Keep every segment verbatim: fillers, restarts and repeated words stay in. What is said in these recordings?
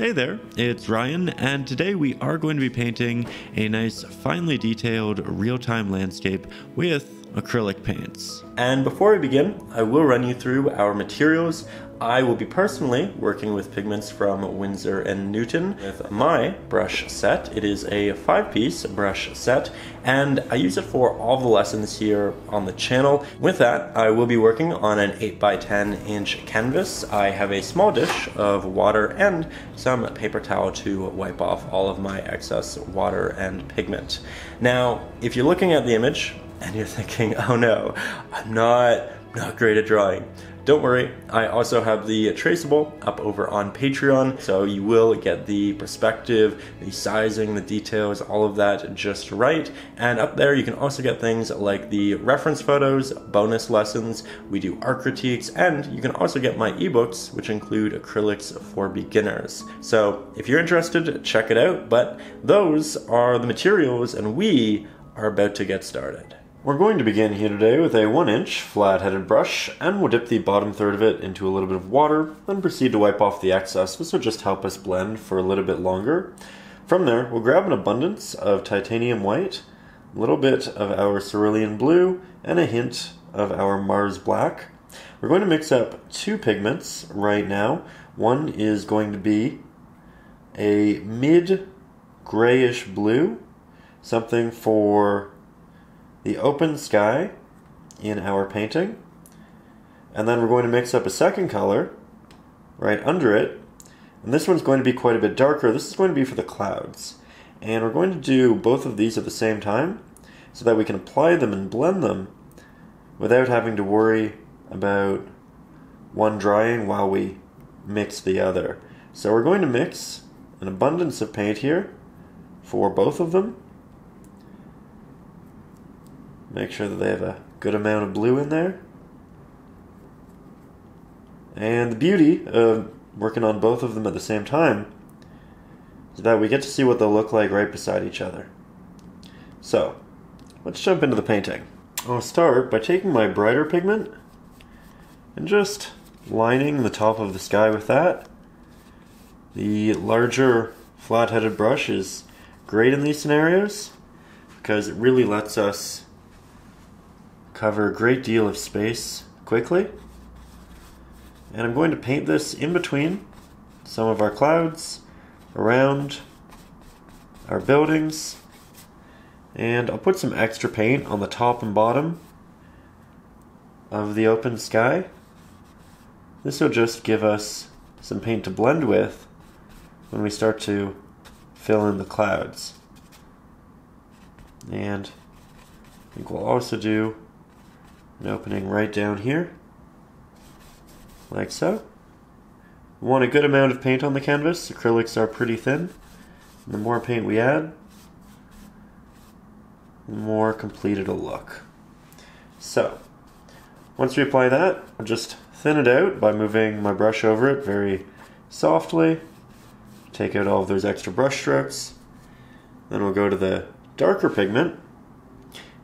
Hey there, it's Ryan, and today we are going to be painting a nice, finely detailed, real-time landscape with acrylic paints. And before we begin, I will run you through our materials. I will be personally working with pigments from Windsor and Newton with my brush set. It is a five-piece brush set, and I use it for all the lessons here on the channel. With that, I will be working on an eight by ten inch canvas. I have a small dish of water and some paper towel to wipe off all of my excess water and pigment. Now, if you're looking at the image and you're thinking, oh no, I'm not, not great at drawing. Don't worry, I also have the traceable up over on Patreon, so you will get the perspective, the sizing, the details, all of that just right. And up there you can also get things like the reference photos, bonus lessons, we do art critiques, and you can also get my ebooks, which include acrylics for beginners. So if you're interested, check it out, but those are the materials and we are about to get started. We're going to begin here today with a one inch flat-headed brush, and we'll dip the bottom third of it into a little bit of water, then proceed to wipe off the excess. This will just help us blend for a little bit longer. From there, we'll grab an abundance of titanium white, a little bit of our cerulean blue, and a hint of our Mars black. We're going to mix up two pigments right now. One is going to be a mid-grayish blue, something for the open sky in our painting, and then we're going to mix up a second color right under it, and this one's going to be quite a bit darker. This is going to be for the clouds, and we're going to do both of these at the same time so that we can apply them and blend them without having to worry about one drying while we mix the other. So we're going to mix an abundance of paint here for both of them. Make sure that they have a good amount of blue in there. And the beauty of working on both of them at the same time is that we get to see what they'll look like right beside each other. So, let's jump into the painting. I'll start by taking my brighter pigment and just lining the top of the sky with that. The larger flat-headed brush is great in these scenarios because it really lets us cover a great deal of space quickly, and I'm going to paint this in between some of our clouds, around our buildings, and I'll put some extra paint on the top and bottom of the open sky. This will just give us some paint to blend with when we start to fill in the clouds, and I think we'll also do an opening right down here, like so. We want a good amount of paint on the canvas. Acrylics are pretty thin. And the more paint we add, the more complete it'll look. So, once we apply that, I'll just thin it out by moving my brush over it very softly. Take out all of those extra brush strokes. Then we'll go to the darker pigment,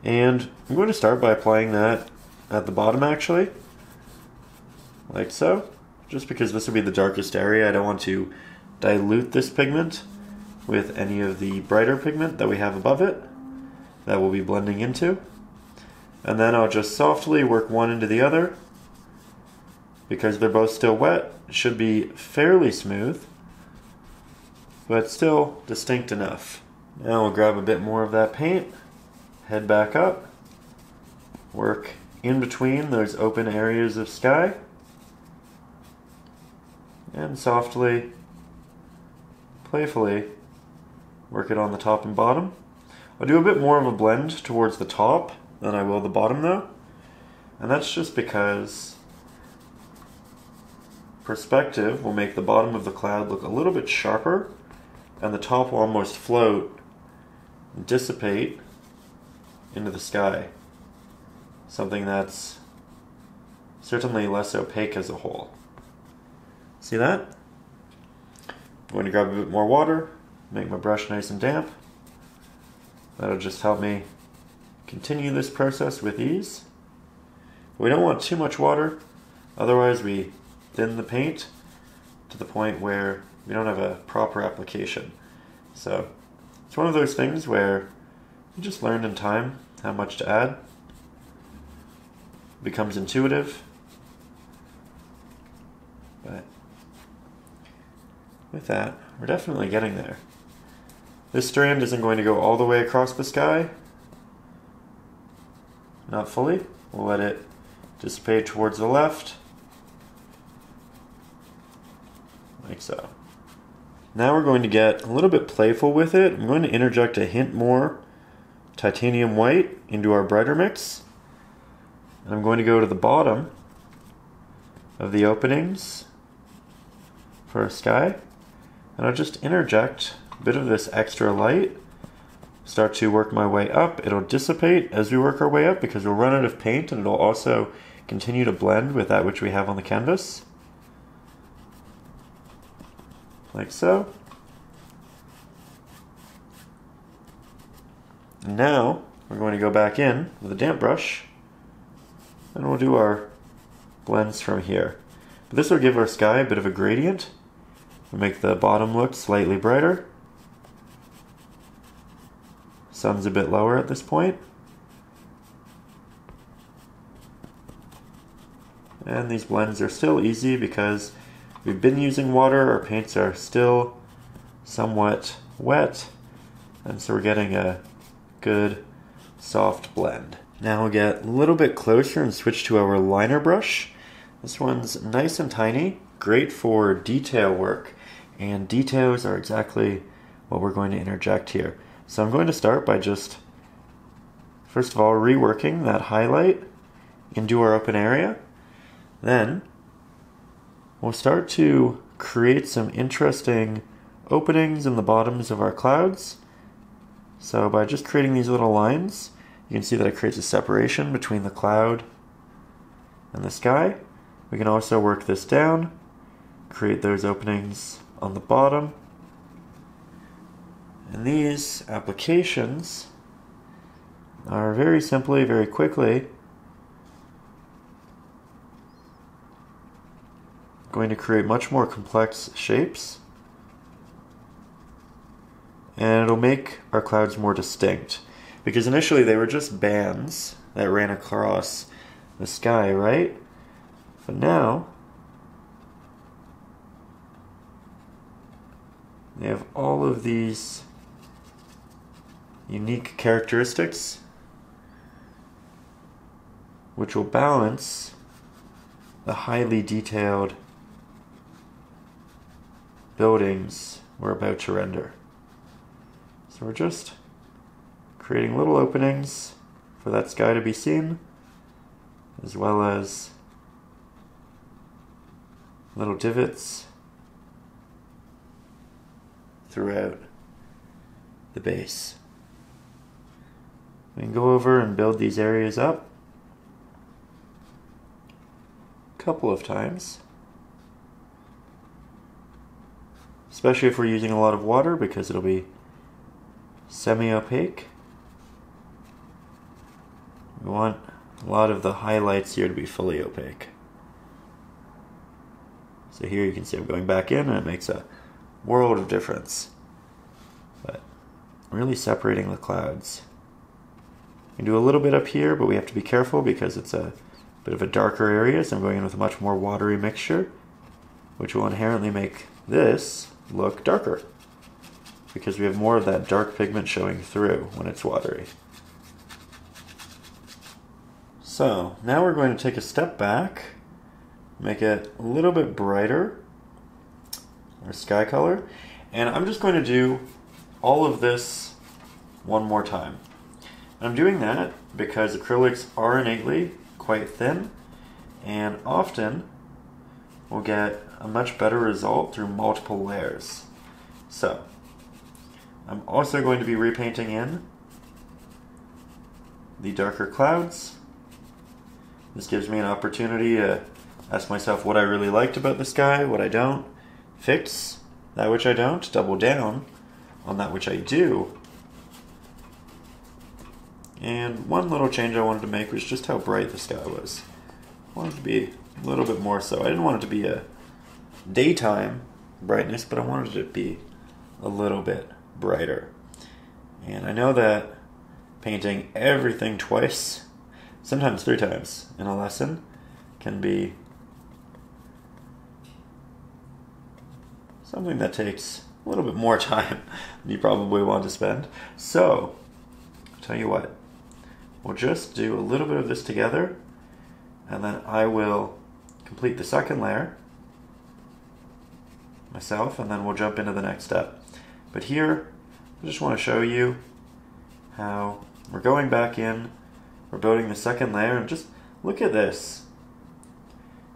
and I'm going to start by applying that at the bottom, actually, like so, just because this will be the darkest area. I don't want to dilute this pigment with any of the brighter pigment that we have above it that we'll be blending into. And then I'll just softly work one into the other because they're both still wet. It should be fairly smooth, but still distinct enough. Now we'll grab a bit more of that paint, head back up, work in between those open areas of sky, and softly, playfully work it on the top and bottom. I'll do a bit more of a blend towards the top than I will the bottom though, and that's just because perspective will make the bottom of the cloud look a little bit sharper, and the top will almost float and dissipate into the sky. Something that's certainly less opaque as a whole. See that? I'm going to grab a bit more water, make my brush nice and damp. That'll just help me continue this process with ease. We don't want too much water, otherwise we thin the paint to the point where we don't have a proper application. So it's one of those things where you just learn in time how much to add. It becomes intuitive. But with that, we're definitely getting there. This strand isn't going to go all the way across the sky. Not fully. We'll let it dissipate towards the left. Like so. Now we're going to get a little bit playful with it. I'm going to interject a hint more titanium white into our brighter mix. And I'm going to go to the bottom of the openings for our sky. And I'll just interject a bit of this extra light. Start to work my way up. It'll dissipate as we work our way up because we'll run out of paint, and it'll also continue to blend with that which we have on the canvas. Like so. Now we're going to go back in with a damp brush, and we'll do our blends from here. But this will give our sky a bit of a gradient. We'll make the bottom look slightly brighter. Sun's a bit lower at this point. And these blends are still easy because we've been using water, our paints are still somewhat wet, and so we're getting a good soft blend. Now we'll get a little bit closer and switch to our liner brush. This one's nice and tiny, great for detail work, and details are exactly what we're going to interject here. So I'm going to start by just, first of all, reworking that highlight into our open area. Then we'll start to create some interesting openings in the bottoms of our clouds. So by just creating these little lines, you can see that it creates a separation between the cloud and the sky. We can also work this down, create those openings on the bottom. And these applications are very simply, very quickly going to create much more complex shapes, and it'll make our clouds more distinct, because initially they were just bands that ran across the sky, right? But now they have all of these unique characteristics which will balance the highly detailed buildings we're about to render. So we're just creating little openings for that sky to be seen, as well as little divots throughout the base. We can go over and build these areas up a couple of times, especially if we're using a lot of water, because it'll be semi-opaque. We want a lot of the highlights here to be fully opaque. So here you can see I'm going back in, and it makes a world of difference. But really separating the clouds. We can do a little bit up here, but we have to be careful because it's a bit of a darker area, so I'm going in with a much more watery mixture, which will inherently make this look darker, because we have more of that dark pigment showing through when it's watery. So now we're going to take a step back, make it a little bit brighter, our sky color, and I'm just going to do all of this one more time. And I'm doing that because acrylics are innately quite thin, and often we'll get a much better result through multiple layers. So I'm also going to be repainting in the darker clouds. This gives me an opportunity to ask myself what I really liked about the sky, what I don't, fix that which I don't, double down on that which I do. And one little change I wanted to make was just how bright the sky was. I wanted it to be a little bit more so. I didn't want it to be a daytime brightness, but I wanted it to be a little bit brighter. And I know that painting everything twice, sometimes three times in a lesson, can be something that takes a little bit more time than you probably want to spend. So, I'll tell you what, we'll just do a little bit of this together, and then I will complete the second layer myself, and then we'll jump into the next step. But here, I just want to show you how we're going back in, we're building the second layer, and just look at this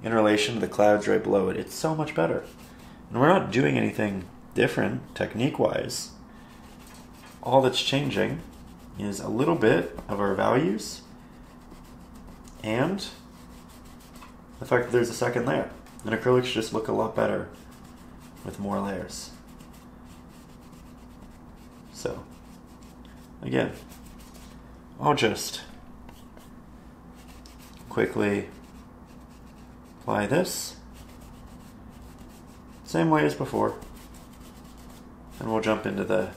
in relation to the clouds right below it. It's so much better. And we're not doing anything different technique-wise. All that's changing is a little bit of our values and the fact that there's a second layer. And acrylics just look a lot better with more layers. So, again, I'll just quickly apply this same way as before, and we'll jump into the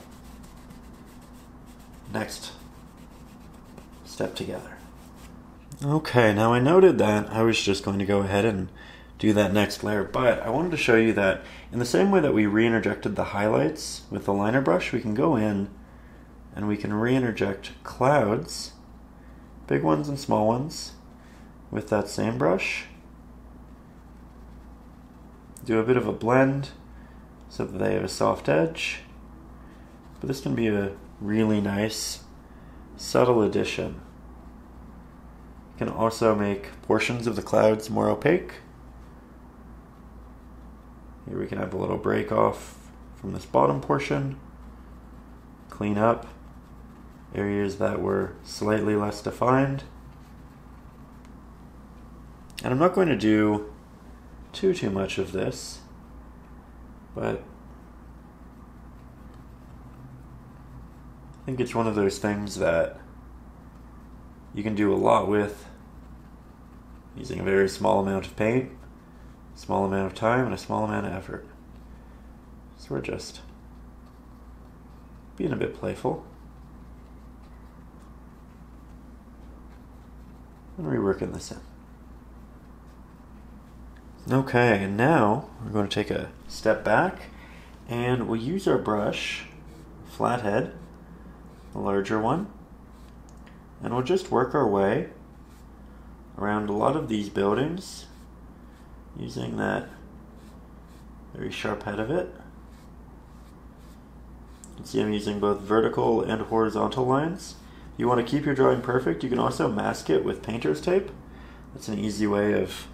next step together. Okay, now I noted that I was just going to go ahead and do that next layer, but I wanted to show you that in the same way that we re-interjected the highlights with the liner brush, we can go in and we can re-interject clouds, big ones and small ones, with that same brush. Do a bit of a blend so that they have a soft edge. But this can be a really nice, subtle addition. You can also make portions of the clouds more opaque. Here we can have a little break off from this bottom portion. Clean up areas that were slightly less defined. And I'm not going to do too too much of this, but I think it's one of those things that you can do a lot with using a very small amount of paint, small amount of time, and a small amount of effort. So we're just being a bit playful and reworking this in. Okay, and now we're going to take a step back and we'll use our brush, flathead, the larger one, and we'll just work our way around a lot of these buildings using that very sharp head of it. You can see I'm using both vertical and horizontal lines. If you want to keep your drawing perfect, you can also mask it with painter's tape. That's an easy way of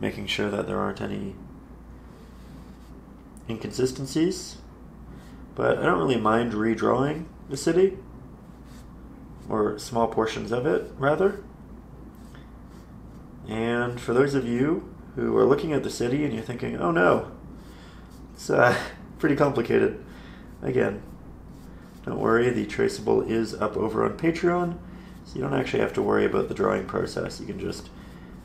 making sure that there aren't any inconsistencies. But I don't really mind redrawing the city, or small portions of it, rather. And for those of you who are looking at the city and you're thinking, oh no, it's uh, pretty complicated, again, don't worry, the traceable is up over on Patreon, so you don't actually have to worry about the drawing process. You can just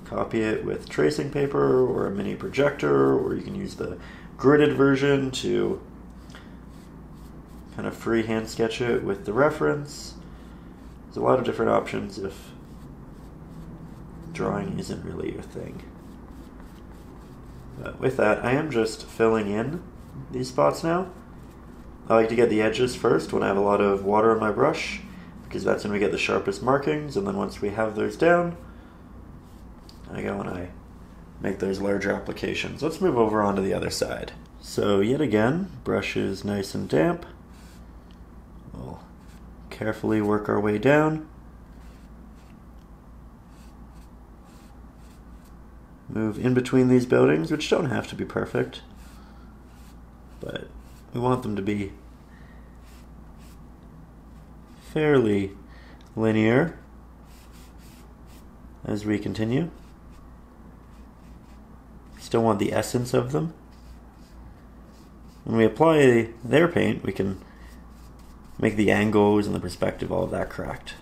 copy it with tracing paper or a mini projector, or you can use the gridded version to kind of freehand sketch it with the reference. There's a lot of different options if drawing isn't really your thing. But with that, I am just filling in these spots now. I like to get the edges first when I have a lot of water on my brush, because that's when we get the sharpest markings, and then once we have those down, I go and I make those larger applications. Let's move over onto the other side. So yet again, brush is nice and damp. We'll carefully work our way down. Move in between these buildings, which don't have to be perfect, but we want them to be fairly linear as we continue. Still want the essence of them. When we apply their paint, we can make the angles and the perspective, all of that, correct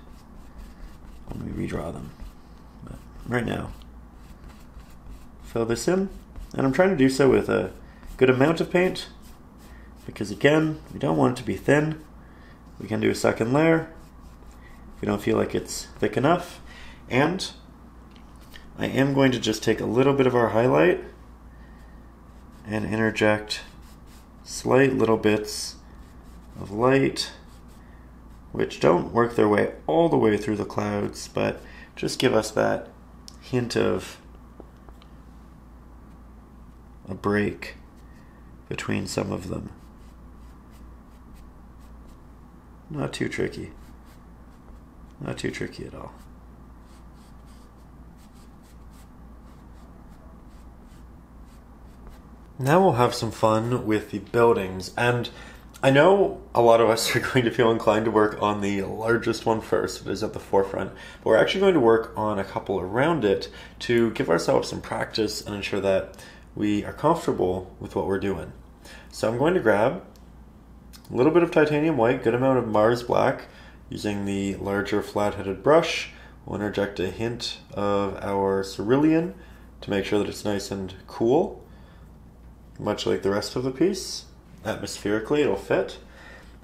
when we redraw them. But right now, fill this in, and I'm trying to do so with a good amount of paint, because again, we don't want it to be thin. We can do a second layer if we don't feel like it's thick enough. And I am going to just take a little bit of our highlight and interject slight little bits of light, which don't work their way all the way through the clouds, but just give us that hint of a break between some of them. Not too tricky. Not too tricky at all. Now we'll have some fun with the buildings, and I know a lot of us are going to feel inclined to work on the largest one first, that is at the forefront, but we're actually going to work on a couple around it to give ourselves some practice and ensure that we are comfortable with what we're doing. So I'm going to grab a little bit of titanium white, good amount of Mars black, using the larger flat-headed brush. We'll interject a hint of our cerulean to make sure that it's nice and cool, much like the rest of the piece. Atmospherically, it'll fit.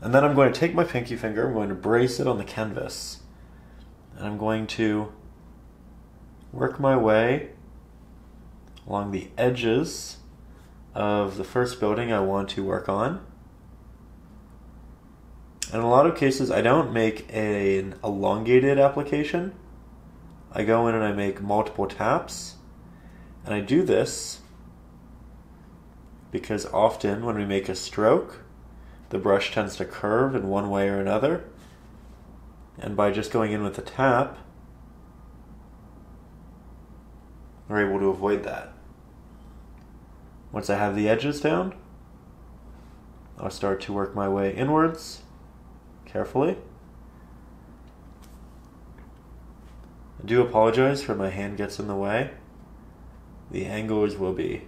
And then I'm going to take my pinky finger, I'm going to brace it on the canvas, and I'm going to work my way along the edges of the first building I want to work on. In a lot of cases, I don't make an elongated application. I go in and I make multiple taps, and I do this because often when we make a stroke, the brush tends to curve in one way or another. And by just going in with a tap, we're able to avoid that. Once I have the edges down, I'll start to work my way inwards, carefully. I do apologize for my hand gets in the way. The angles will be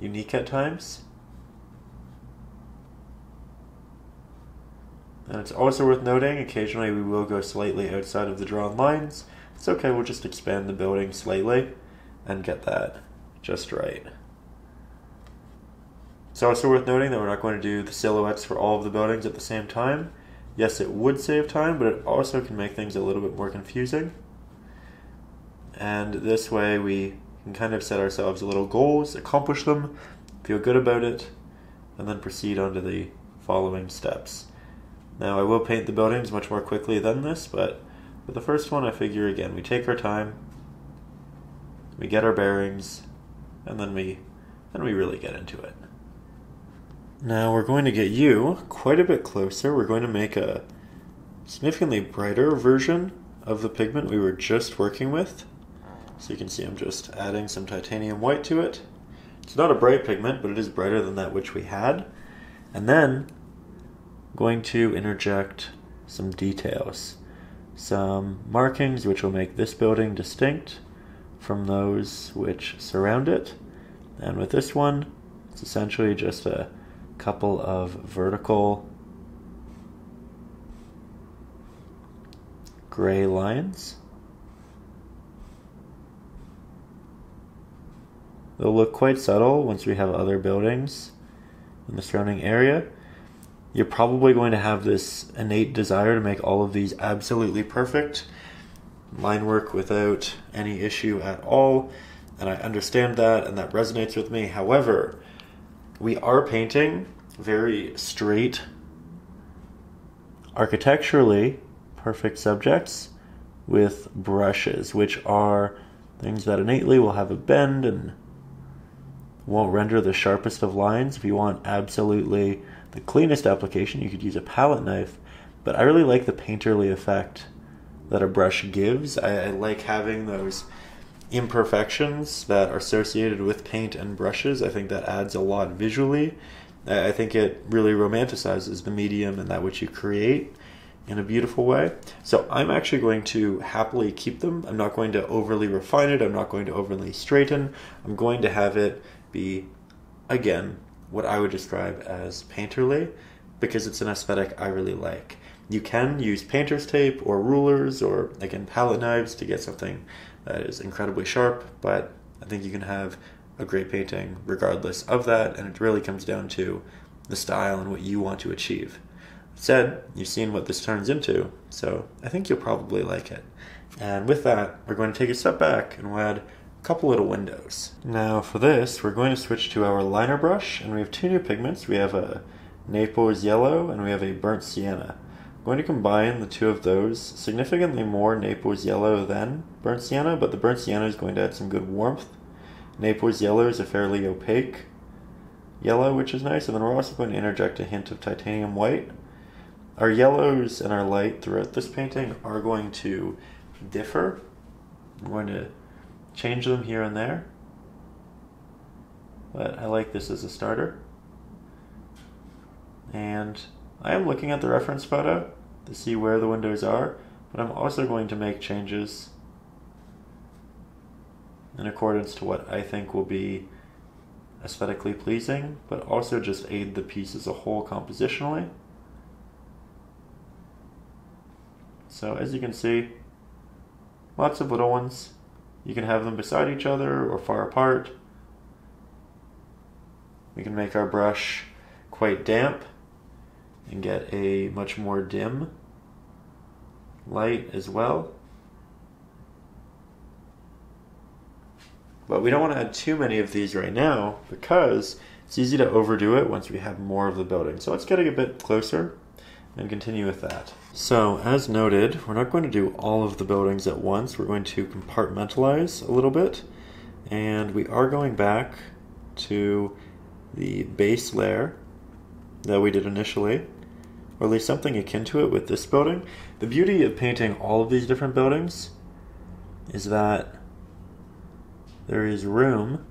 unique at times. And it's also worth noting, occasionally we will go slightly outside of the drawn lines. It's okay, we'll just expand the building slightly and get that just right. It's also worth noting that we're not going to do the silhouettes for all of the buildings at the same time. Yes, it would save time, but it also can make things a little bit more confusing. And this way we and kind of set ourselves little goals, accomplish them, feel good about it, and then proceed on to the following steps. Now I will paint the buildings much more quickly than this, but for the first one I figure again, we take our time, we get our bearings, and then we, then we really get into it. Now we're going to get you quite a bit closer. We're going to make a significantly brighter version of the pigment we were just working with. So you can see I'm just adding some titanium white to it. It's not a bright pigment, but it is brighter than that which we had. And then I'm going to interject some details, some markings which will make this building distinct from those which surround it. And with this one, it's essentially just a couple of vertical gray lines. They'll look quite subtle once we have other buildings in the surrounding area. You're probably going to have this innate desire to make all of these absolutely perfect, line work without any issue at all, and I understand that, and that resonates with me. However, we are painting very straight, architecturally perfect subjects with brushes, which are things that innately will have a bend and won't render the sharpest of lines. If you want absolutely the cleanest application, you could use a palette knife, but I really like the painterly effect that a brush gives. I, I like having those imperfections that are associated with paint and brushes. I think that adds a lot visually. I, I think it really romanticizes the medium and that which you create in a beautiful way. So I'm actually going to happily keep them. I'm not going to overly refine it. I'm not going to overly straighten. I'm going to have it be, again, what I would describe as painterly, because it's an aesthetic I really like. You can use painter's tape or rulers or, again, palette knives to get something that is incredibly sharp, but I think you can have a great painting regardless of that, and it really comes down to the style and what you want to achieve. That said, you've seen what this turns into, so I think you'll probably like it. And with that, we're going to take a step back and we'll add a couple little windows. Now for this, we're going to switch to our liner brush, and we have two new pigments. We have a Naples yellow and we have a burnt sienna. I'm going to combine the two of those, significantly more Naples yellow than burnt sienna, but the burnt sienna is going to add some good warmth. Naples yellow is a fairly opaque yellow, which is nice, and then we're also going to interject a hint of titanium white. Our yellows and our light throughout this painting are going to differ. I'm going to change them here and there, but I like this as a starter. And I am looking at the reference photo to see where the windows are, but I'm also going to make changes in accordance to what I think will be aesthetically pleasing, but also just aid the piece as a whole compositionally. So as you can see, lots of little ones. You can have them beside each other or far apart. We can make our brush quite damp and get a much more dim light as well. But we don't want to add too many of these right now because it's easy to overdo it once we have more of the building. So let's get a bit closer and continue with that. So as noted, we're not going to do all of the buildings at once. We're going to compartmentalize a little bit, and we are going back to the base layer that we did initially, or at least something akin to it with this building. The beauty of painting all of these different buildings is that there is room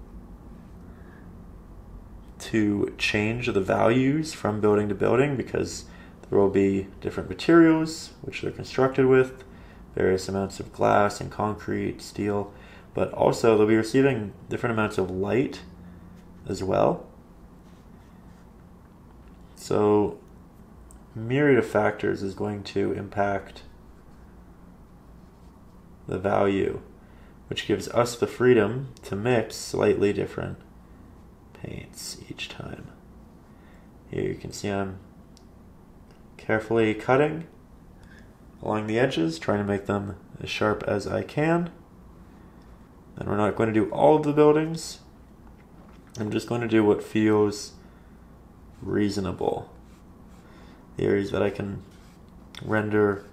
to change the values from building to building because there will be different materials which they're constructed with, various amounts of glass and concrete, steel, but also they'll be receiving different amounts of light as well. So a myriad of factors is going to impact the value, which gives us the freedom to mix slightly different paints each time. Here you can see I'm carefully cutting along the edges, trying to make them as sharp as I can. And we're not going to do all of the buildings. I'm just going to do what feels reasonable. The areas that I can render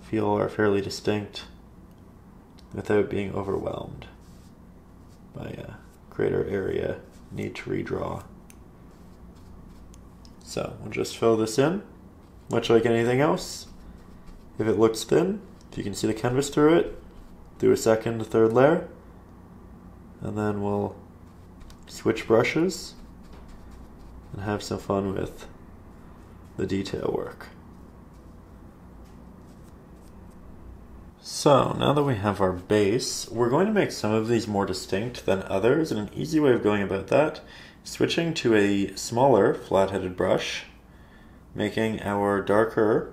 feel are fairly distinct without being overwhelmed by a greater area need to redraw. So we'll just fill this in, much like anything else. If it looks thin, if you can see the canvas through it, do a second, third layer, and then we'll switch brushes and have some fun with the detail work. So now that we have our base, we're going to make some of these more distinct than others, and an easy way of going about that is switching to a smaller flat-headed brush, making our darker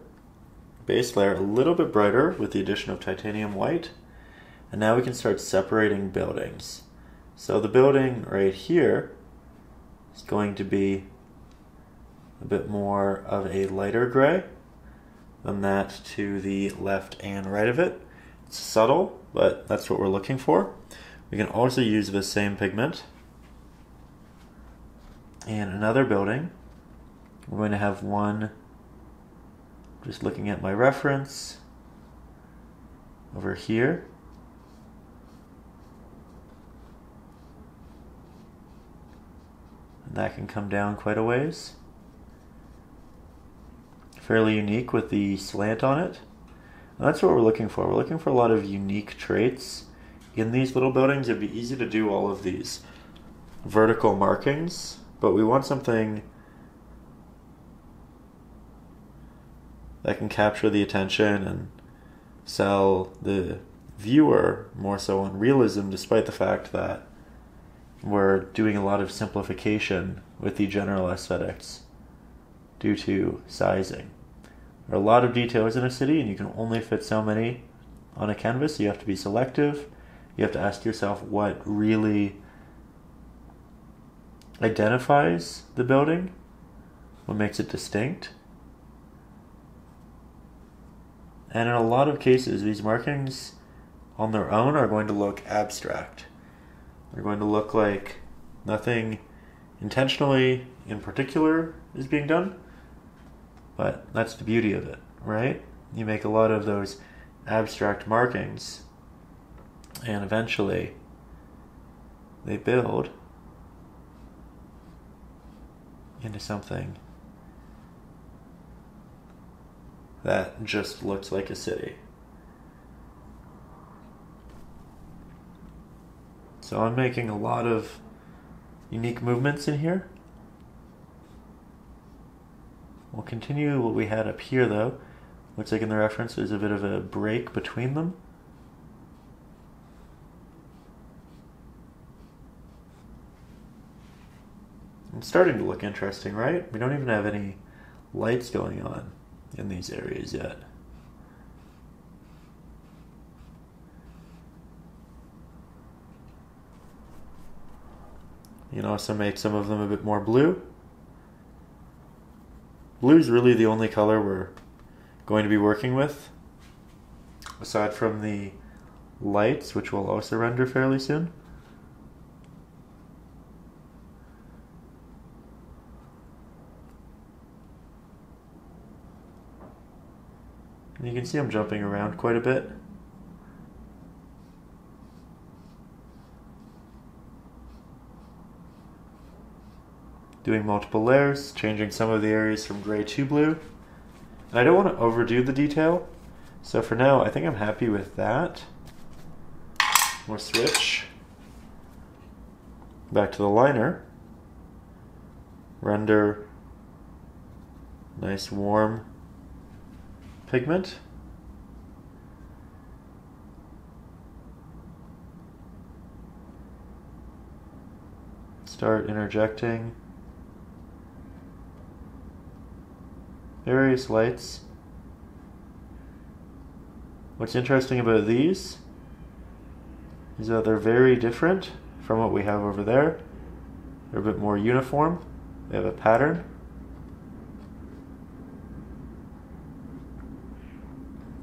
base layer a little bit brighter with the addition of titanium white. And now we can start separating buildings. So the building right here is going to be a bit more of a lighter gray than that to the left and right of it. It's subtle, but that's what we're looking for. We can also use the same pigment in another building. We're going to have one, just looking at my reference, over here. And that can come down quite a ways. Fairly unique with the slant on it. And that's what we're looking for. We're looking for a lot of unique traits in these little buildings. It'd be easy to do all of these vertical markings, but we want something that can capture the attention and sell the viewer more so on realism, despite the fact that we're doing a lot of simplification with the general aesthetics due to sizing. There are a lot of details in a city, and you can only fit so many on a canvas. You have to be selective. You have to ask yourself what really identifies the building, what makes it distinct. And in a lot of cases, these markings on their own are going to look abstract. They're going to look like nothing intentionally in particular is being done, but that's the beauty of it, right? You make a lot of those abstract markings, and eventually they build into something that just looks like a city. So I'm making a lot of unique movements in here. We'll continue what we had up here though. Looks like in the reference there's a bit of a break between them. It's starting to look interesting, right? We don't even have any lights going on in these areas yet. You can also make some of them a bit more blue. Blue is really the only color we're going to be working with, aside from the lights, which will also render fairly soon. And you can see I'm jumping around quite a bit. Doing multiple layers, changing some of the areas from gray to blue. And I don't want to overdo the detail, so for now I think I'm happy with that. We'll switch back to the liner. Render nice warm pigment. Start interjecting various lights. What's interesting about these is that they're very different from what we have over there. They're a bit more uniform. They have a pattern.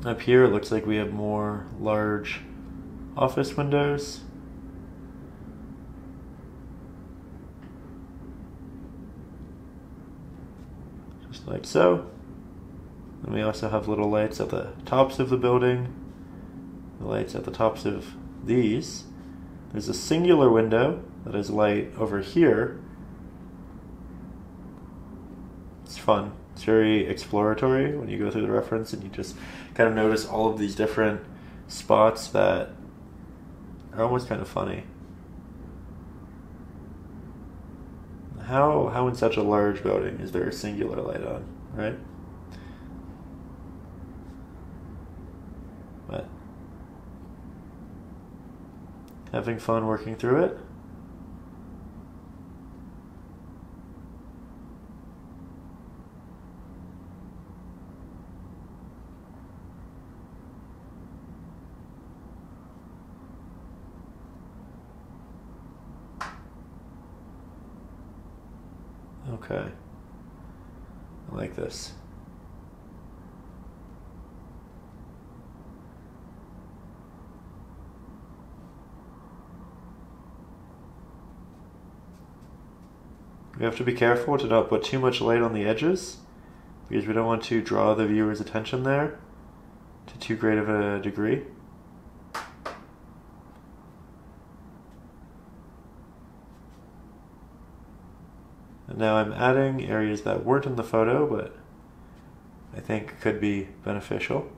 Up here it looks like we have more large office windows. Just like so. And we also have little lights at the tops of the building, the lights at the tops of these. There's a singular window that is light over here. It's fun. It's very exploratory when you go through the reference and you just kind of notice all of these different spots that are almost kind of funny. How, how in such a large building is there a singular light on, right? But having fun working through it. Okay, I like this. We have to be careful to not put too much light on the edges because we don't want to draw the viewer's attention there to too great of a degree. Now I'm adding areas that weren't in the photo, but I think could be beneficial.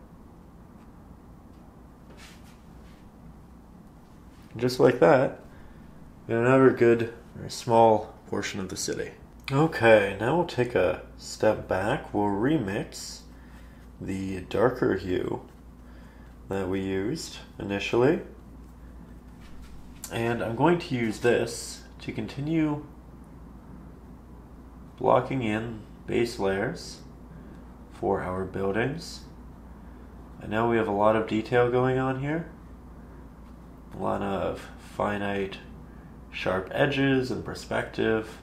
And just like that, we have another good, very small portion of the city. Okay, now we'll take a step back. We'll remix the darker hue that we used initially. And I'm going to use this to continue blocking in base layers for our buildings. I know we have a lot of detail going on here. A lot of finite, sharp edges and perspective.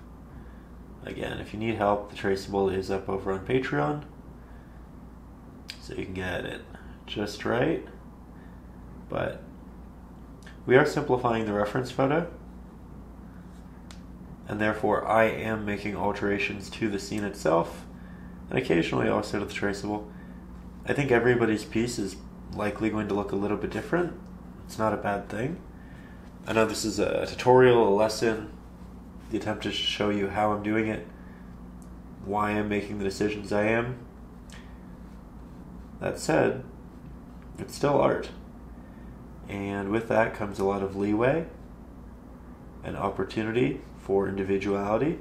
Again, if you need help, the traceable is up over on Patreon, so you can get it just right. But we are simplifying the reference photo, and therefore I am making alterations to the scene itself, and occasionally also to the traceable. I think everybody's piece is likely going to look a little bit different. It's not a bad thing. I know this is a tutorial, a lesson. The attempt is to show you how I'm doing it, why I'm making the decisions I am. That said, it's still art. And with that comes a lot of leeway and opportunity for individuality.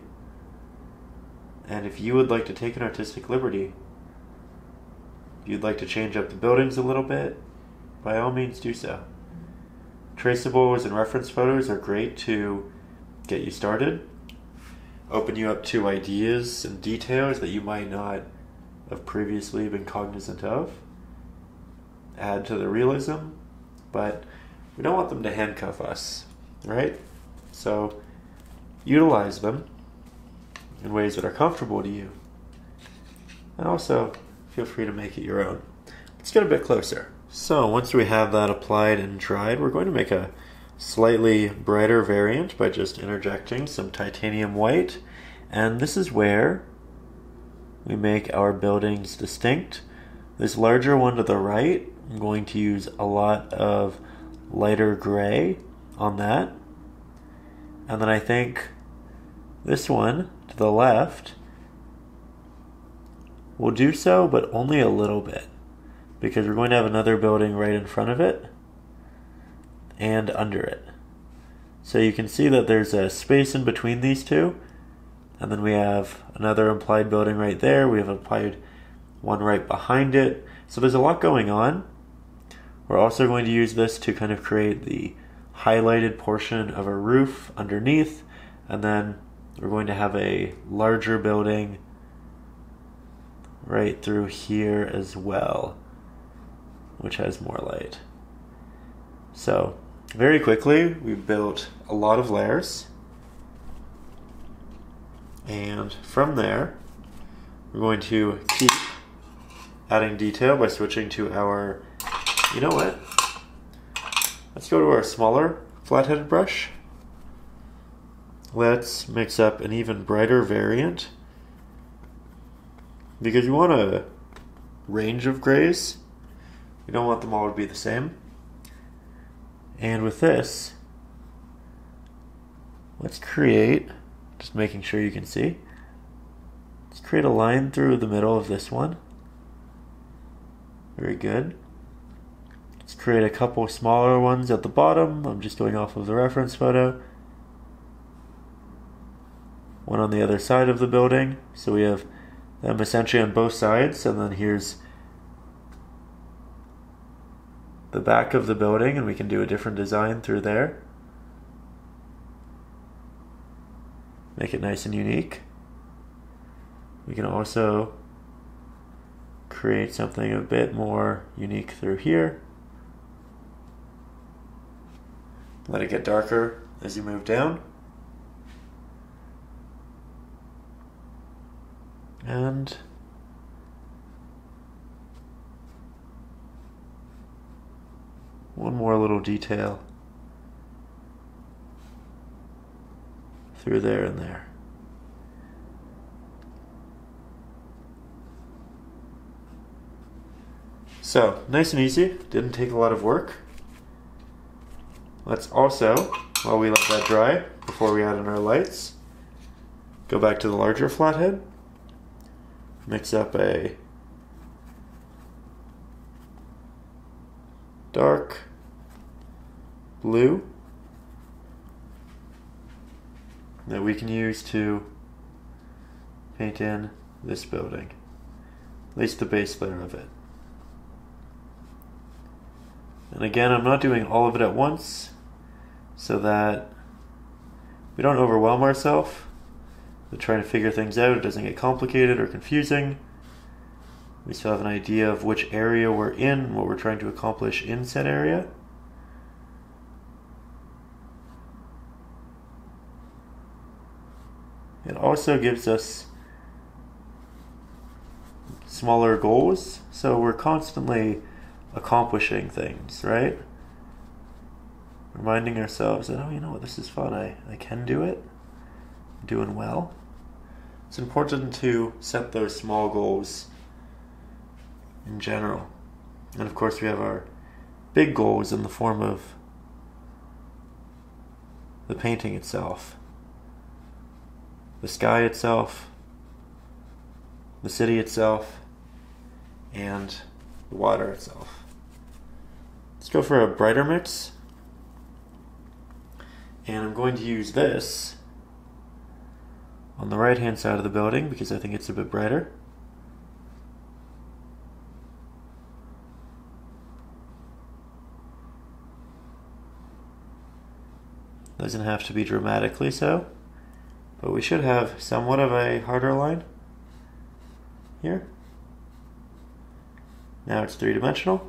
And if you would like to take an artistic liberty, if you'd like to change up the buildings a little bit, by all means do so. Traceables and reference photos are great to get you started, open you up to ideas and details that you might not have previously been cognizant of, add to the realism, but we don't want them to handcuff us, right? So utilize them in ways that are comfortable to you, and also feel free to make it your own. Let's get a bit closer. So once we have that applied and dried, we're going to make a slightly brighter variant by just interjecting some titanium white, and this is where we make our buildings distinct. This larger one to the right, I'm going to use a lot of lighter gray on that, and then I think this one to the left will do so, but only a little bit, because we're going to have another building right in front of it and under it. So you can see that there's a space in between these two, and then we have another implied building right there. We have implied one right behind it. So there's a lot going on. We're also going to use this to kind of create the highlighted portion of a roof underneath, and then we're going to have a larger building right through here as well, which has more light. So very quickly, we built a lot of layers, and from there, we're going to keep adding detail by switching to our, you know what, let's go to our smaller flat-headed brush. Let's mix up an even brighter variant, because you want a range of grays. You don't want them all to be the same. And with this, let's create, just making sure you can see, let's create a line through the middle of this one. Very good. Let's create a couple smaller ones at the bottom. I'm just going off of the reference photo. One on the other side of the building. So we have them essentially on both sides, and then here's the back of the building, and we can do a different design through there. Make it nice and unique. We can also create something a bit more unique through here. Let it get darker as you move down. And one more little detail through there and there. So nice and easy, didn't take a lot of work. Let's also, while we let that dry, before we add in our lights, go back to the larger flathead, mix up a dark blue that we can use to paint in this building, at least the base layer of it. And again, I'm not doing all of it at once so that we don't overwhelm ourselves with trying to figure things out. It doesn't get complicated or confusing. We still have an idea of which area we're in, what we're trying to accomplish in said area. Yeah, It also gives us smaller goals, so we're constantly accomplishing things, right? Reminding ourselves that, oh, you know what, this is fun, I, I can do it, I'm doing well. It's important to set those small goals in general. And of course we have our big goals in the form of the painting itself, the sky itself, the city itself, and the water itself. Let's go for a brighter mix. And I'm going to use this on the right hand side of the building because I think it's a bit brighter. Doesn't have to be dramatically so, but we should have somewhat of a harder line here. Now it's three-dimensional.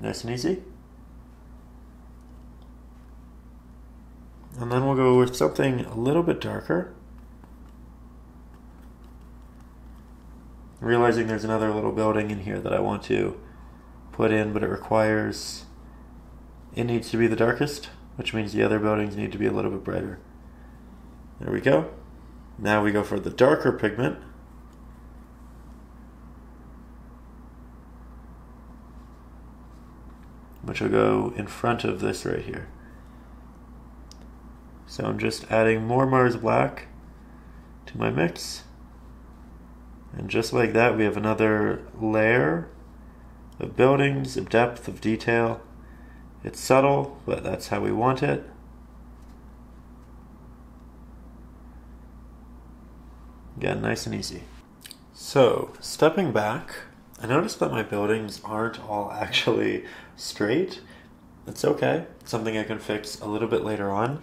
Nice and easy. And then we'll go with something a little bit darker. Realizing there's another little building in here that I want to put in, but it requires... it needs to be the darkest, which means the other buildings need to be a little bit brighter. There we go. Now we go for the darker pigment. Which will go in front of this right here. So I'm just adding more Mars black to my mix. And just like that, we have another layer of buildings, of depth, of detail. It's subtle, but that's how we want it. Again, nice and easy. So, stepping back, I noticed that my buildings aren't all actually straight. It's okay, it's something I can fix a little bit later on.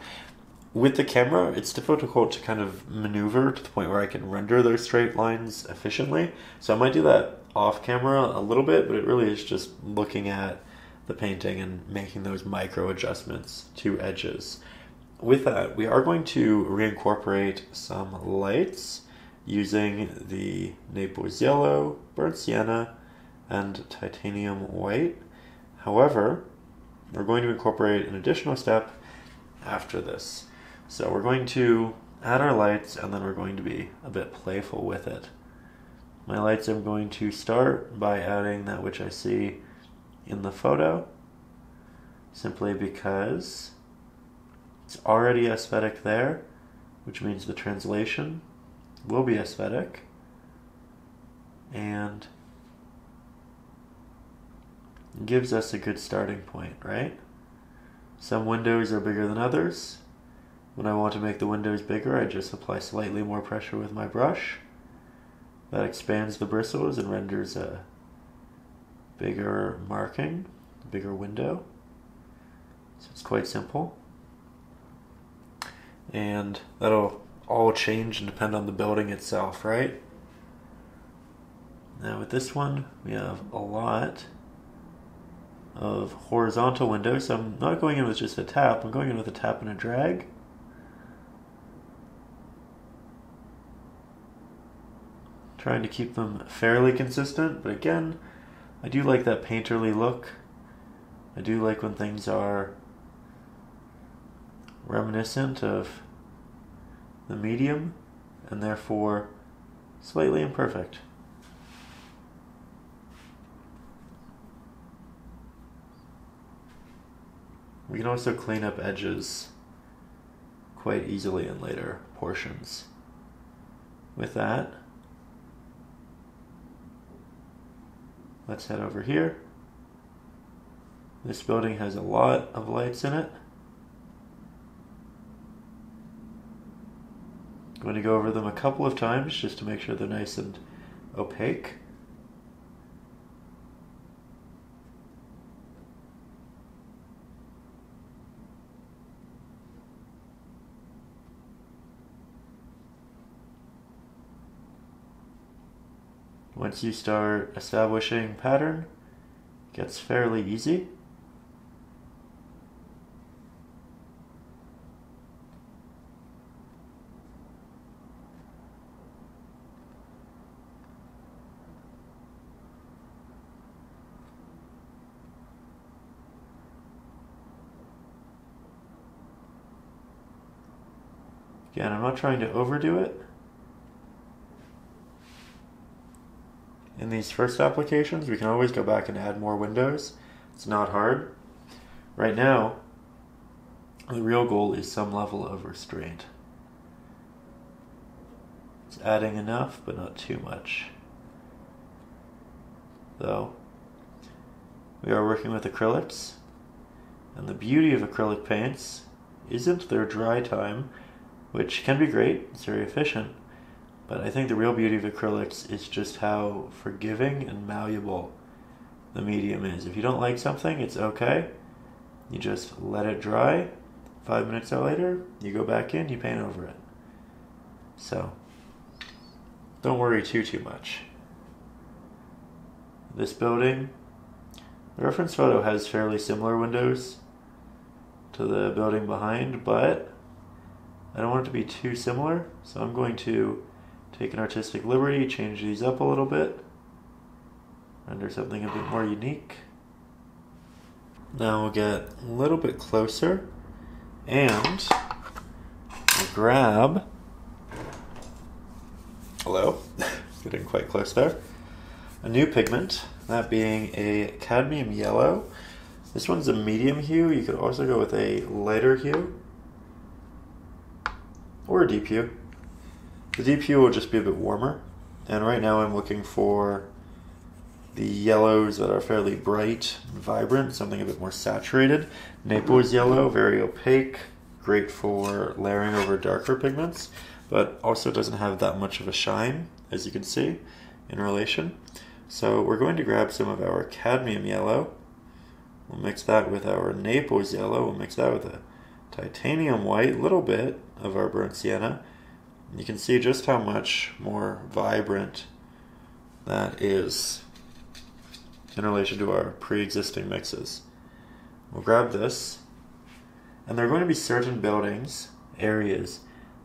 With the camera, it's difficult to kind of maneuver to the point where I can render those straight lines efficiently. So I might do that off camera a little bit, but it really is just looking at the painting and making those micro adjustments to edges. With that, we are going to reincorporate some lights using the Naples yellow, burnt sienna, and titanium white. However, we're going to incorporate an additional step after this. So we're going to add our lights and then we're going to be a bit playful with it. My lights, I'm going to start by adding that which I see in the photo, simply because it's already aesthetic there, which means the translation will be aesthetic, and gives us a good starting point, right? Some windows are bigger than others. When I want to make the windows bigger, I just apply slightly more pressure with my brush. That expands the bristles and renders a bigger marking, bigger window. So it's quite simple. And that'll all change and depend on the building itself, right? Now with this one, we have a lot of horizontal windows, so I'm not going in with just a tap, I'm going in with a tap and a drag. Trying to keep them fairly consistent, but again, I do like that painterly look. I do like when things are reminiscent of the medium and therefore slightly imperfect. We can also clean up edges quite easily in later portions. With that, let's head over here. This building has a lot of lights in it. I'm going to go over them a couple of times just to make sure they're nice and opaque. Once you start establishing pattern, it gets fairly easy. Again, I'm not trying to overdo it. In these first applications, we can always go back and add more windows. It's not hard. Right now, the real goal is some level of restraint. It's adding enough, but not too much. Though, we are working with acrylics, and the beauty of acrylic paints isn't their dry time, which can be great, it's very efficient, but I think the real beauty of acrylics is just how forgiving and malleable the medium is. If you don't like something, it's okay. You just let it dry. Five minutes later, you go back in, you paint over it. So, don't worry too, too much. This building, the reference photo has fairly similar windows to the building behind, but I don't want it to be too similar, so I'm going to take an artistic liberty, change these up a little bit, render something a bit more unique. Now we'll get a little bit closer, and we'll grab, hello, getting quite close there, a new pigment, that being a cadmium yellow. This one's a medium hue, you could also go with a lighter hue, or a deep hue. The deep hue will just be a bit warmer, and right now I'm looking for the yellows that are fairly bright and vibrant, something a bit more saturated. Naples yellow, very opaque, great for layering over darker pigments, but also doesn't have that much of a shine, as you can see, in relation. So we're going to grab some of our cadmium yellow, we'll mix that with our Naples yellow, we'll mix that with a titanium white, a little bit of our burnt sienna. You can see just how much more vibrant that is in relation to our pre-existing mixes. We'll grab this, and there are going to be certain buildings, areas,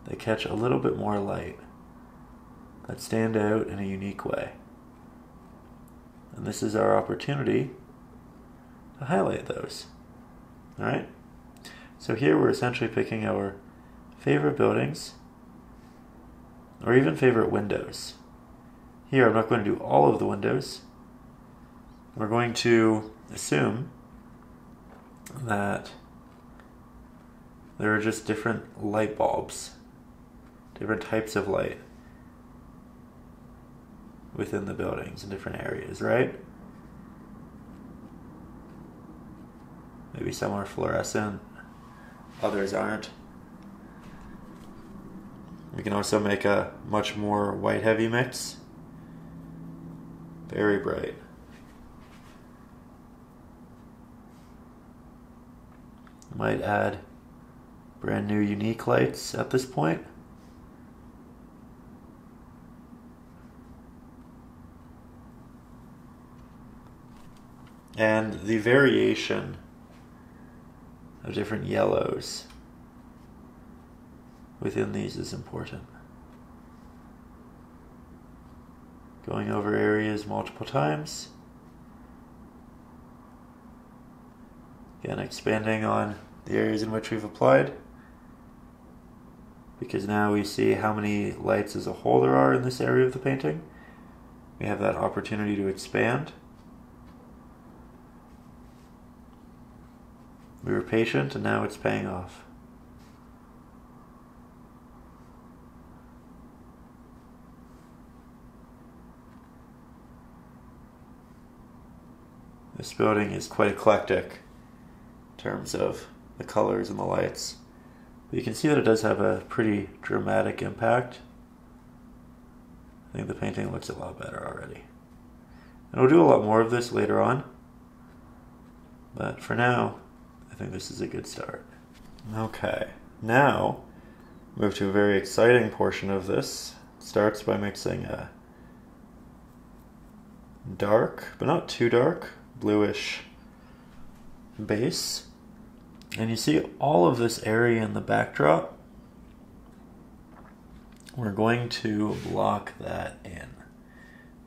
that catch a little bit more light, that stand out in a unique way. And this is our opportunity to highlight those. All right? So here we're essentially picking our favorite buildings, or even favorite windows. Here I'm not going to do all of the windows. We're going to assume that there are just different light bulbs, different types of light within the buildings in different areas, right? Maybe some are fluorescent, others aren't. We can also make a much more white heavy mix, very bright. Might add brand new unique lights at this point. And the variation of different yellows within these is important. Going over areas multiple times. Again, expanding on the areas in which we've applied, because now we see how many lights as a whole there are in this area of the painting. We have that opportunity to expand. We were patient, and now it's paying off. This building is quite eclectic in terms of the colors and the lights, but you can see that it does have a pretty dramatic impact. I think the painting looks a lot better already. And we'll do a lot more of this later on, but for now, I think this is a good start. Okay, now move to a very exciting portion of this. It starts by mixing a dark, but not too dark, bluish base, and you see all of this area in the backdrop. We're going to block that in,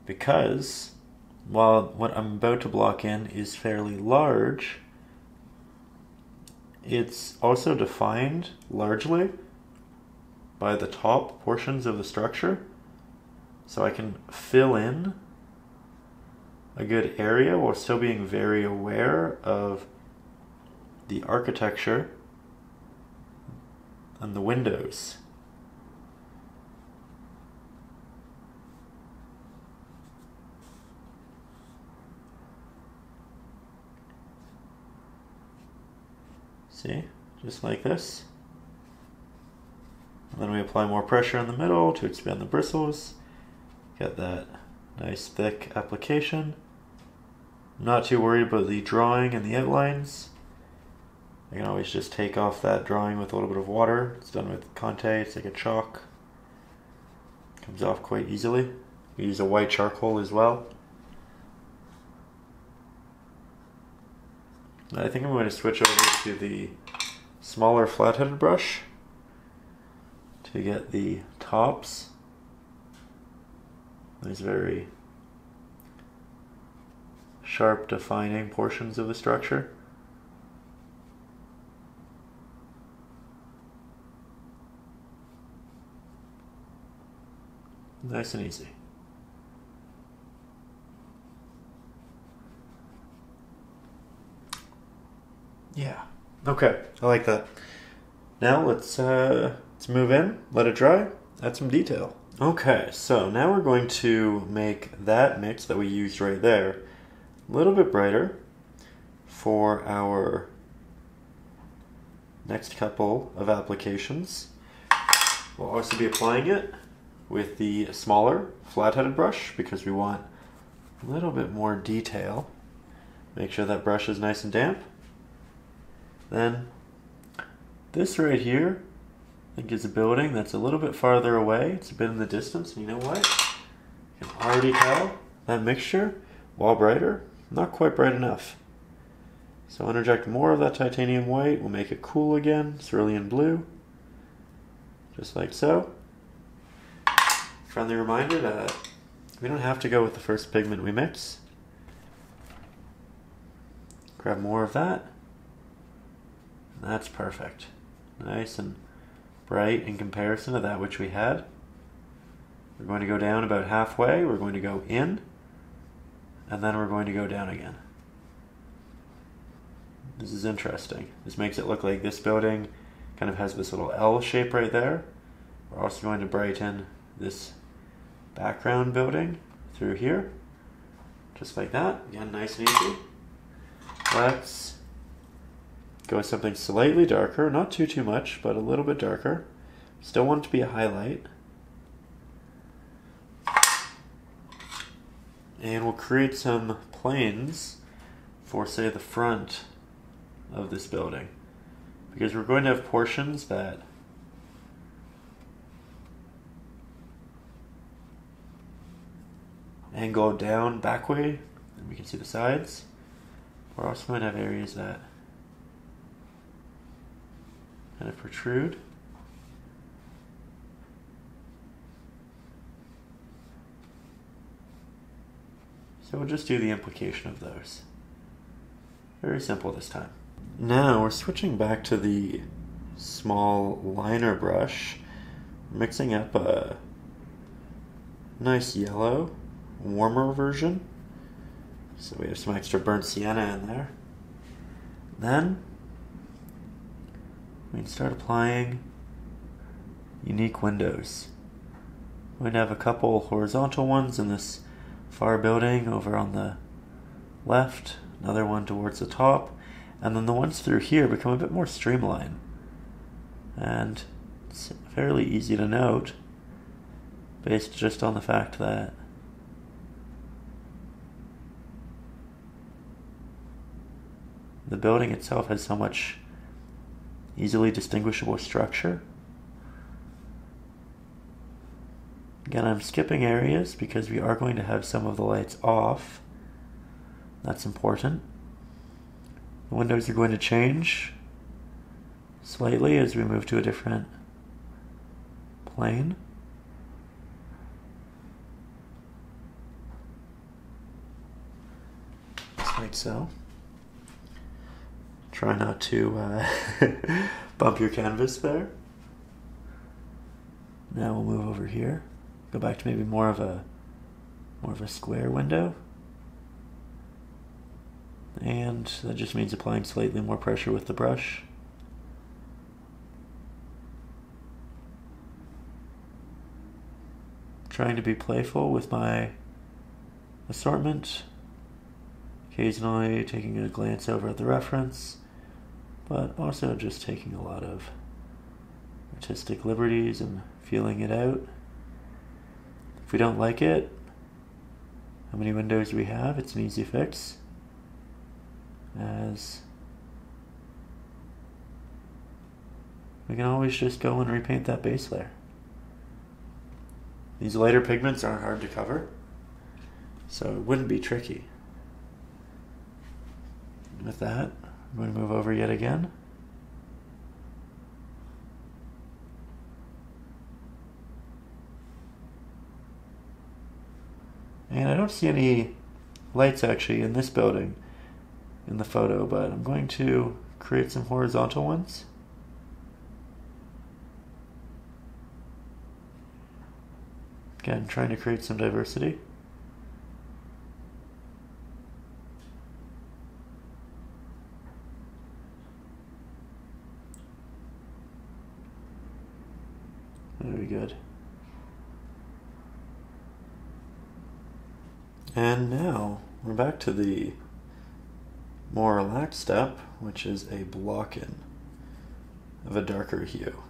because while what I'm about to block in is fairly large, it's also defined largely by the top portions of the structure. So I can fill in a good area while still being very aware of the architecture and the windows. See, just like this. And then we apply more pressure in the middle to expand the bristles. Get that nice thick application. I'm not too worried about the drawing and the outlines. I can always just take off that drawing with a little bit of water. It's done with Conte, it's like a chalk. Comes off quite easily. We use a white charcoal as well. I think I'm going to switch over to the smaller flat-headed brush to get the tops. These very sharp defining portions of the structure. Nice and easy. Yeah, okay, I like that. Now let's, uh, let's move in, let it dry, add some detail. Okay, so now we're going to make that mix that we used right there a little bit brighter for our next couple of applications. We'll also be applying it with the smaller flat-headed brush because we want a little bit more detail. Make sure that brush is nice and damp. Then this right here, I think it's a building that's a little bit farther away. It's a bit in the distance, and you know what? You can already tell that mixture, while brighter, not quite bright enough. So interject more of that titanium white. We'll make it cool again, cerulean blue, just like so. Friendly reminder that we don't have to go with the first pigment we mix. Grab more of that. That's perfect. Nice and bright in comparison to that which we had. We're going to go down about halfway, we're going to go in, and then we're going to go down again. This is interesting. This makes it look like this building kind of has this little L shape right there. We're also going to brighten this background building through here, just like that. Again, nice and easy. Let's go with something slightly darker, not too too much, but a little bit darker. Still want it to be a highlight. And we'll create some planes for, say, the front of this building. Because we're going to have portions that angle down back way, and we can see the sides. We're also going to have areas that kind of protrude. So we'll just do the implication of those. Very simple this time. Now we're switching back to the small liner brush, mixing up a nice yellow, warmer version. So we have some extra burnt sienna in there. Then we can start applying unique windows. We're going to have a couple horizontal ones in this far building over on the left, another one towards the top, and then the ones through here become a bit more streamlined. And it's fairly easy to note based just on the fact that the building itself has so much easily distinguishable structure. Again, I'm skipping areas because we are going to have some of the lights off. That's important. The windows are going to change slightly as we move to a different plane. Just like so. Try not to uh, bump your canvas there. Now we'll move over here. Go back to maybe more of a more of a square window. And that just means applying slightly more pressure with the brush. Trying to be playful with my assortment. Occasionally taking a glance over at the reference, but also just taking a lot of artistic liberties and feeling it out. If we don't like it, how many windows do we have? It's an easy fix. As we can always just go and repaint that base layer. These lighter pigments aren't hard to cover, so it wouldn't be tricky. With that, I'm going to move over yet again. And I don't see any lights actually in this building in the photo, but I'm going to create some horizontal ones. Again, trying to create some diversity. Very good. And now we're back to the more relaxed step, which is a block in of a darker hue.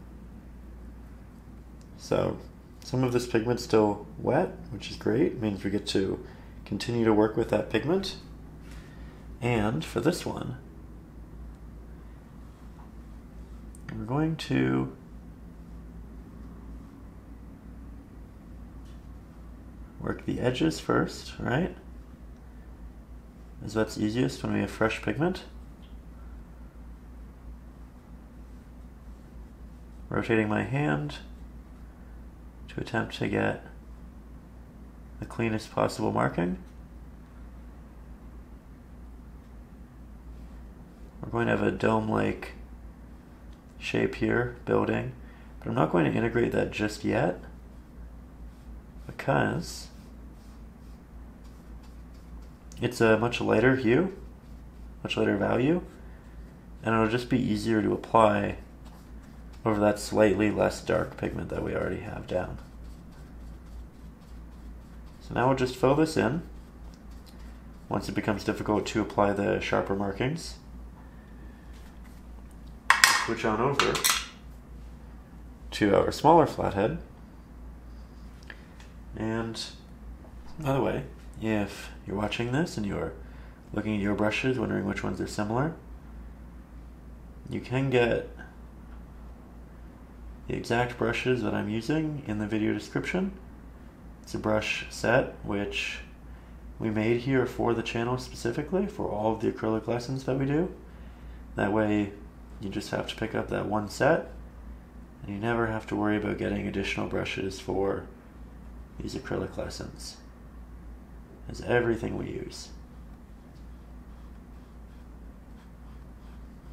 So some of this pigment's still wet, which is great. It means we get to continue to work with that pigment. And for this one, we're going to work the edges first, right? As that's easiest when we have fresh pigment. Rotating my hand to attempt to get the cleanest possible marking. We're going to have a dome-like shape here, building, but I'm not going to integrate that just yet because it's a much lighter hue, much lighter value, and it'll just be easier to apply over that slightly less dark pigment that we already have down. So now we'll just fill this in once it becomes difficult to apply the sharper markings. Switch on over to our smaller flathead, and by the way, if you're watching this and you're looking at your brushes, wondering which ones are similar, you can get the exact brushes that I'm using in the video description. It's a brush set which we made here for the channel specifically for all of the acrylic lessons that we do. That way you just have to pick up that one set and you never have to worry about getting additional brushes for these acrylic lessons. Is everything we use.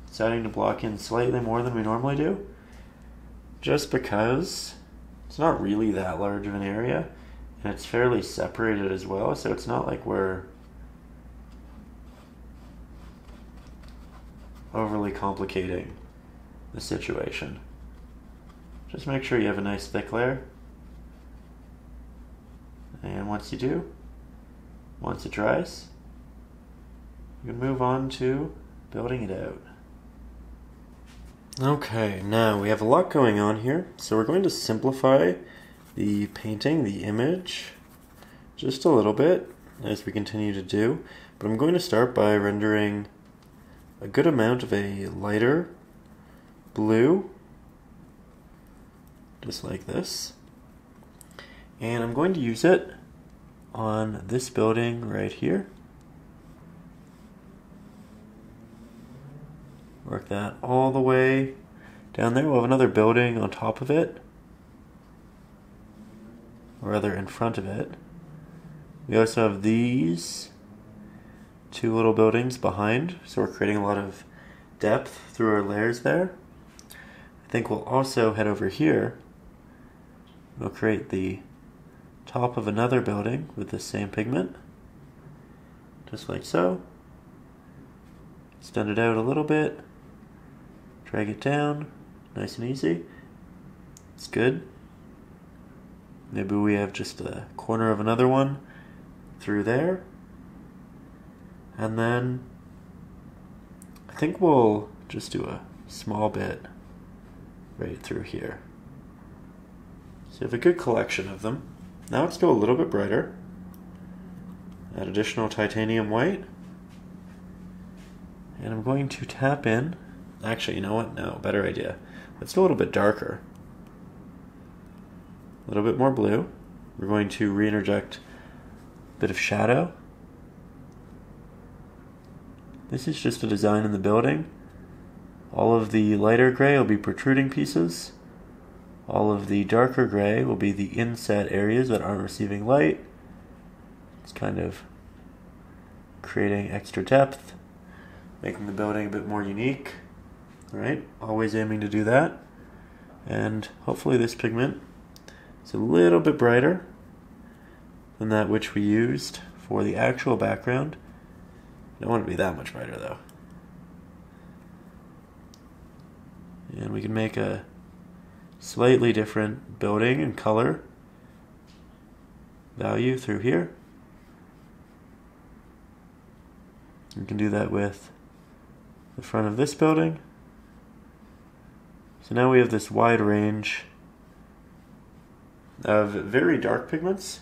Deciding to block in slightly more than we normally do, just because it's not really that large of an area, and it's fairly separated as well, so it's not like we're overly complicating the situation. Just make sure you have a nice thick layer, and once you do, once it dries, you can move on to building it out. Okay, now we have a lot going on here, so we're going to simplify the painting, the image, just a little bit as we continue to do, but I'm going to start by rendering a good amount of a lighter blue, just like this, and I'm going to use it on this building right here. Work that all the way down there. We'll have another building on top of it, or rather in front of it. We also have these two little buildings behind, so we're creating a lot of depth through our layers there. I think we'll also head over here We'll create the top of another building with the same pigment, just like so. Extend it out a little bit, drag it down, nice and easy. It's good. Maybe we have just a corner of another one through there. And then I think we'll just do a small bit right through here. So you have a good collection of them. Now let's go a little bit brighter. Add additional titanium white. And I'm going to tap in. Actually, you know what? No, better idea. Let's go a little bit darker. A little bit more blue. We're going to re-interject a bit of shadow. This is just a design in the building. All of the lighter gray will be protruding pieces. All of the darker gray will be the inset areas that aren't receiving light. It's kind of creating extra depth, making the building a bit more unique. All right, always aiming to do that. And hopefully this pigment is a little bit brighter than that which we used for the actual background. Don't want to be that much brighter though. And we can make a slightly different building and color value through here. We can do that with the front of this building. So now we have this wide range of very dark pigments.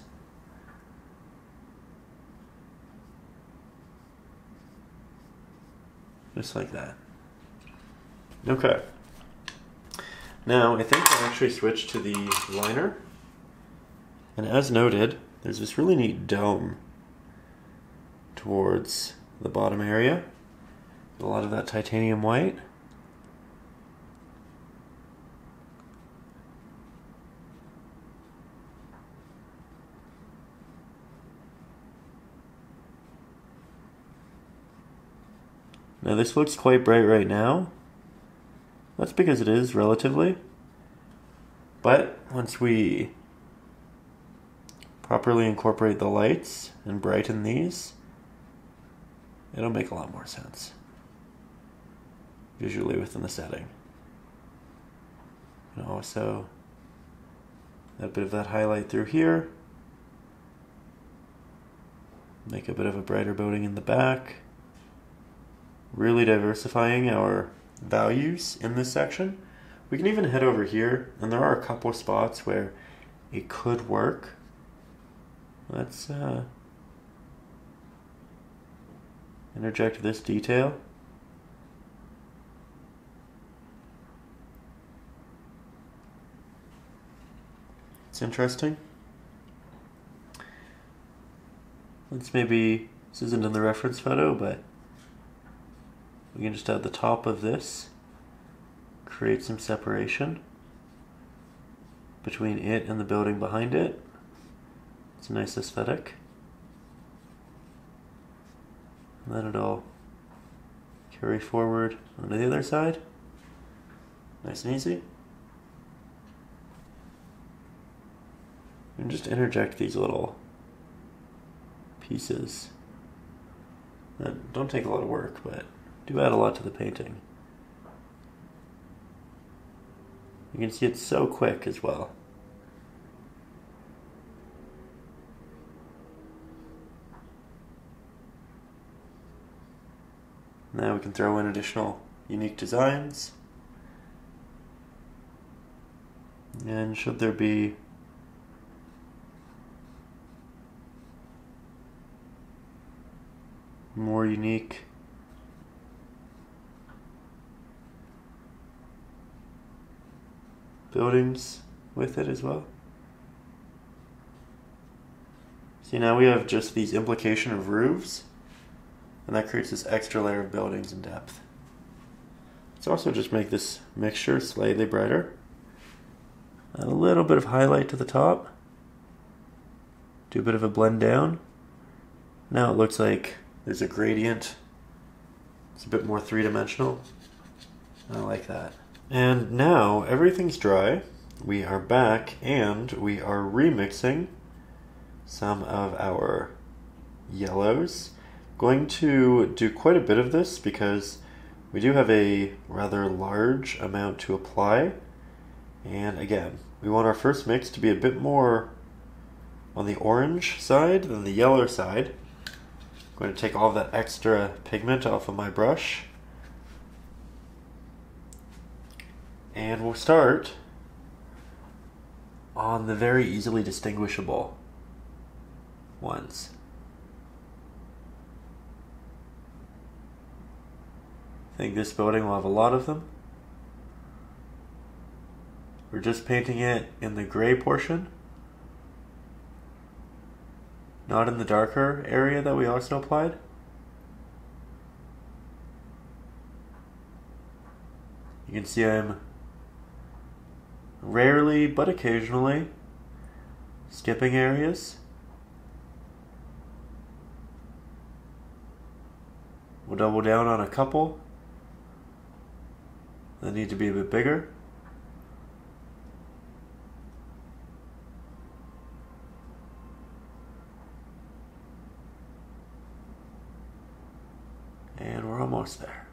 Just like that. Okay. Now I think I'll actually switch to the liner. And as noted, there's this really neat dome towards the bottom area. A lot of that titanium white. Now this looks quite bright right now. That's because it is, relatively. But once we properly incorporate the lights and brighten these, it'll make a lot more sense visually within the setting. And also a bit of that highlight through here. Make a bit of a brighter building in the back. Really diversifying our values in this section. We can even head over here, and there are a couple spots where it could work. Let's uh, interject this detail. It's interesting. Let's maybe, this isn't in the reference photo, but we can just add the top of this, create some separation between it and the building behind it. It's a nice aesthetic. And then it'll carry forward onto the other side. Nice and easy. And just interject these little pieces that don't take a lot of work, but do add a lot to the painting. You can see it's so quick as well. Now we can throw in additional unique designs. And should there be more unique buildings with it as well. See, now we have just these implication of roofs, and that creates this extra layer of buildings and depth. Let's also just make this mixture slightly brighter. Add a little bit of highlight to the top. Do a bit of a blend down. Now it looks like there's a gradient. It's a bit more three-dimensional. I like that. And now everything's dry, we are back and we are remixing some of our yellows. Going to do quite a bit of this because we do have a rather large amount to apply. And again, we want our first mix to be a bit more on the orange side than the yellow side. I'm going to take all that extra pigment off of my brush. And we'll start on the very easily distinguishable ones. I think this building will have a lot of them. We're just painting it in the gray portion, not in the darker area that we also applied. You can see I'm rarely but occasionally skipping areas. We'll double down on a couple that need to be a bit bigger. And we're almost there.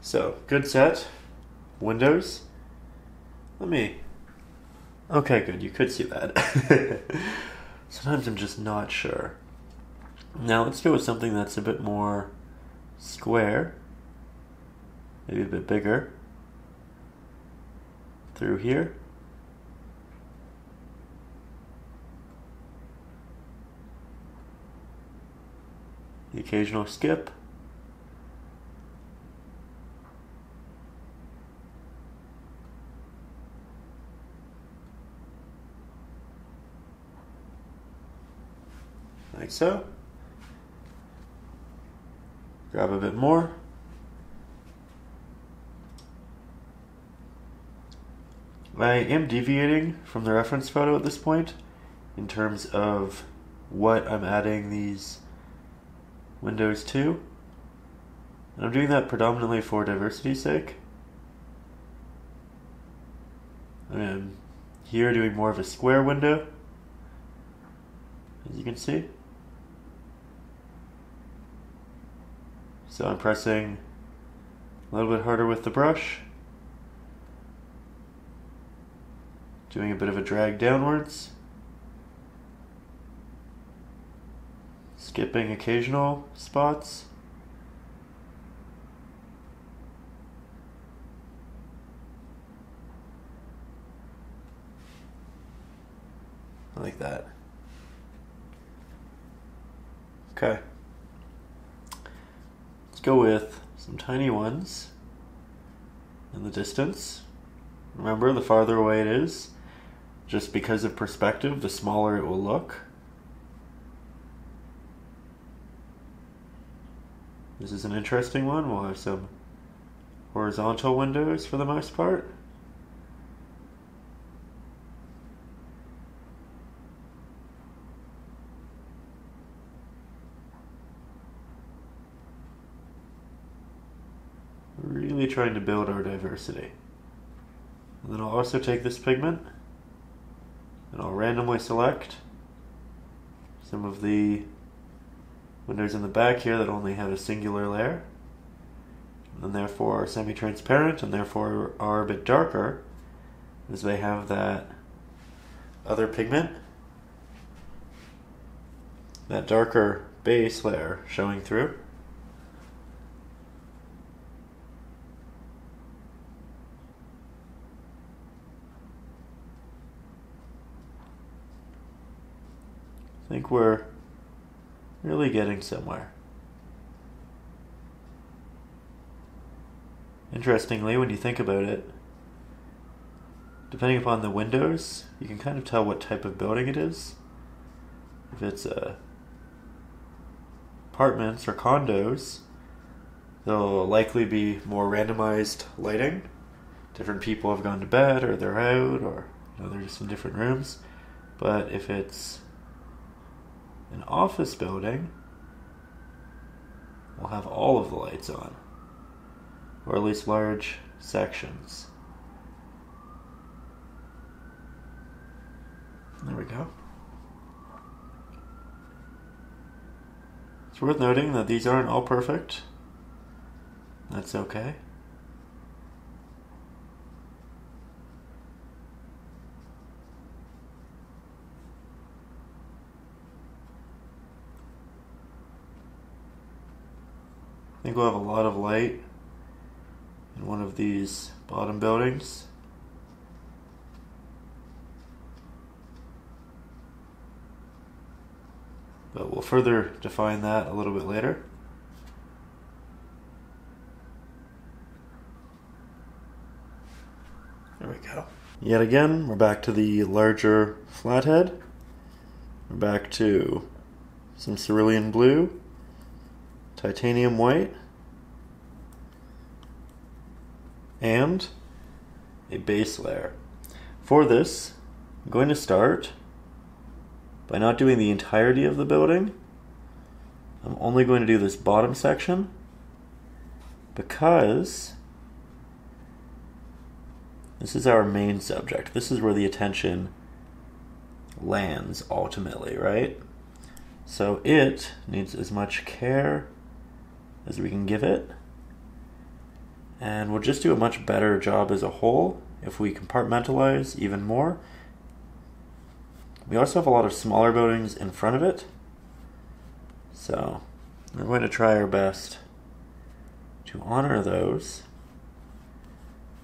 So, good set. Windows. Let me... Okay, good. You could see that. Sometimes I'm just not sure. Now let's do it with something that's a bit more square. Maybe a bit bigger. Through here. The occasional skip. Like so. Grab a bit more. I am deviating from the reference photo at this point in terms of what I'm adding these windows to. And I'm doing that predominantly for diversity's sake. I'm here doing more of a square window, as you can see. So I'm pressing a little bit harder with the brush, doing a bit of a drag downwards, skipping occasional spots. Like that. Okay. Let's go with some tiny ones in the distance. Remember, the farther away it is, just because of perspective, the smaller it will look. This is an interesting one. We'll have some horizontal windows for the most part. Really trying to build our diversity. And then I'll also take this pigment and I'll randomly select some of the windows in the back here that only have a singular layer and therefore are semi-transparent and therefore are a bit darker as they have that other pigment, that darker base layer showing through. I think we're really getting somewhere. Interestingly, when you think about it, depending upon the windows, you can kind of tell what type of building it is. If it's uh, apartments or condos, there'll likely be more randomized lighting. Different people have gone to bed or they're out or you know, they're just in different rooms. But if it's an office building will have all of the lights on. or at least large sections. There we go. It's worth noting that these aren't all perfect. That's okay. I think we'll have a lot of light in one of these bottom buildings. But we'll further define that a little bit later. There we go. Yet again, we're back to the larger flathead. We're back to some cerulean blue, titanium white, and a base layer. For this, I'm going to start by not doing the entirety of the building. I'm only going to do this bottom section because this is our main subject. This is where the attention lands ultimately, right? So it needs as much care as we can give it. And we'll just do a much better job as a whole if we compartmentalize even more. We also have a lot of smaller buildings in front of it, so we're going to try our best to honor those,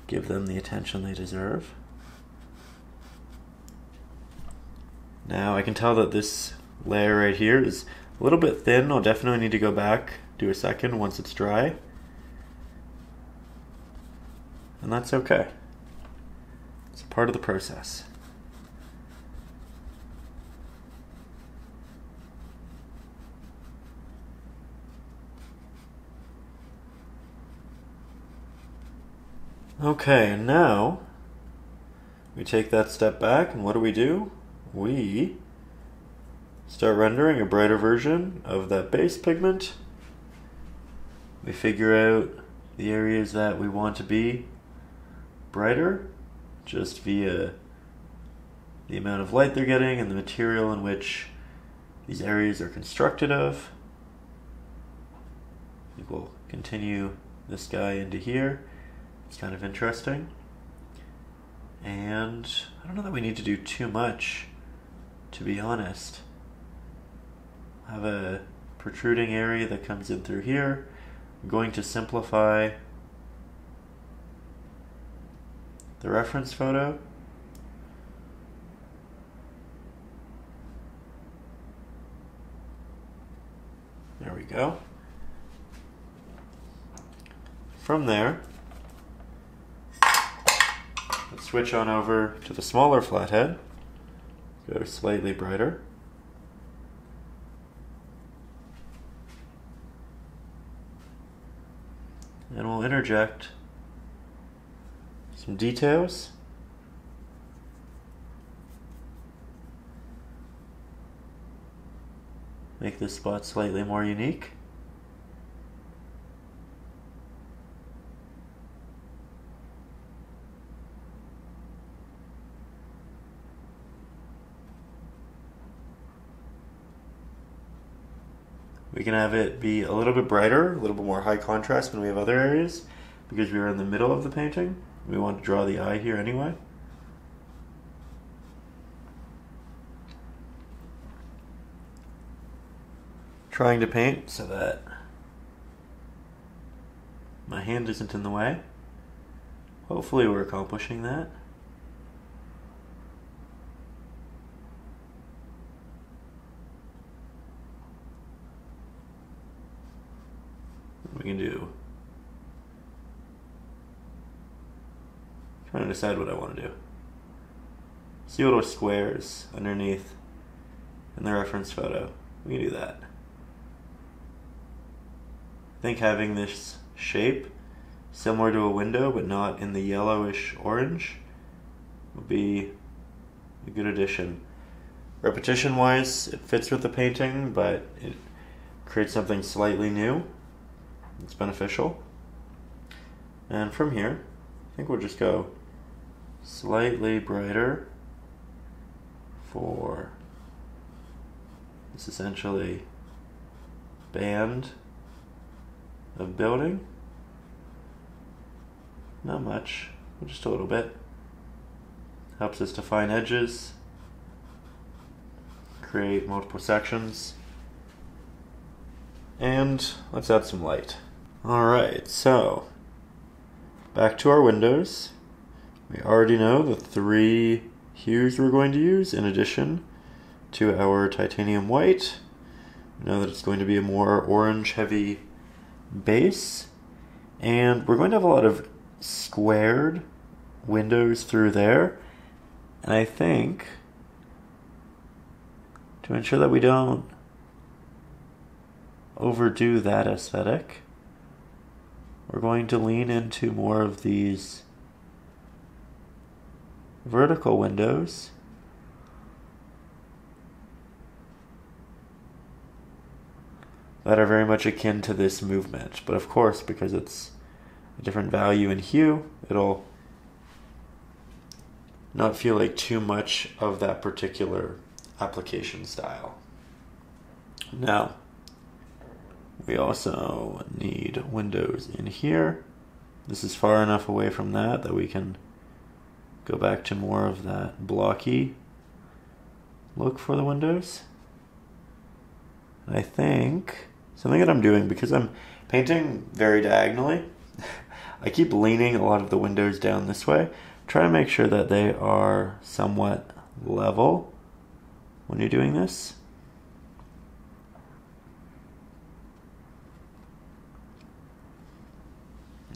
give them the attention they deserve. Now I can tell that this layer right here is a little bit thin. I'll definitely need to go back, do a second once it's dry, and that's okay. It's a part of the process. Okay, now we take that step back, and what do we do? We start rendering a brighter version of that base pigment. We figure out the areas that we want to be brighter, just via the amount of light they're getting and the material in which these areas are constructed of. I think we'll continue this guy into here. It's kind of interesting, and I don't know that we need to do too much, to be honest. I have a protruding area that comes in through here. I'm going to simplify the reference photo. There we go. From there, switch on over to the smaller flathead, go slightly brighter. And we'll interject some details. Make this spot slightly more unique. We can have it be a little bit brighter, a little bit more high contrast than we have other areas, because we are in the middle of the painting. We want to draw the eye here anyway. Trying to paint so that my hand isn't in the way. Hopefully we're accomplishing that. We can do. I'm trying to decide what I want to do. See little squares underneath in the reference photo. We can do that. I think having this shape similar to a window but not in the yellowish orange would be a good addition. Repetition wise, it fits with the painting, but it creates something slightly new. It's beneficial. And from here, I think we'll just go slightly brighter for this essentially band of building. Not much, just a little bit. Helps us define edges, create multiple sections, and let's add some light. All right, so back to our windows. We already know the three hues we're going to use in addition to our titanium white. We know that it's going to be a more orange heavy base, and we're going to have a lot of squared windows through there. And I think to ensure that we don't overdo that aesthetic, we're going to lean into more of these vertical windows that are very much akin to this movement. But of course, because it's a different value and hue, it'll not feel like too much of that particular application style. Now, we also need windows in here. This is far enough away from that that we can go back to more of that blocky look for the windows. And I think something that I'm doing, because I'm painting very diagonally, I keep leaning a lot of the windows down this way. Try to make sure that they are somewhat level when you're doing this.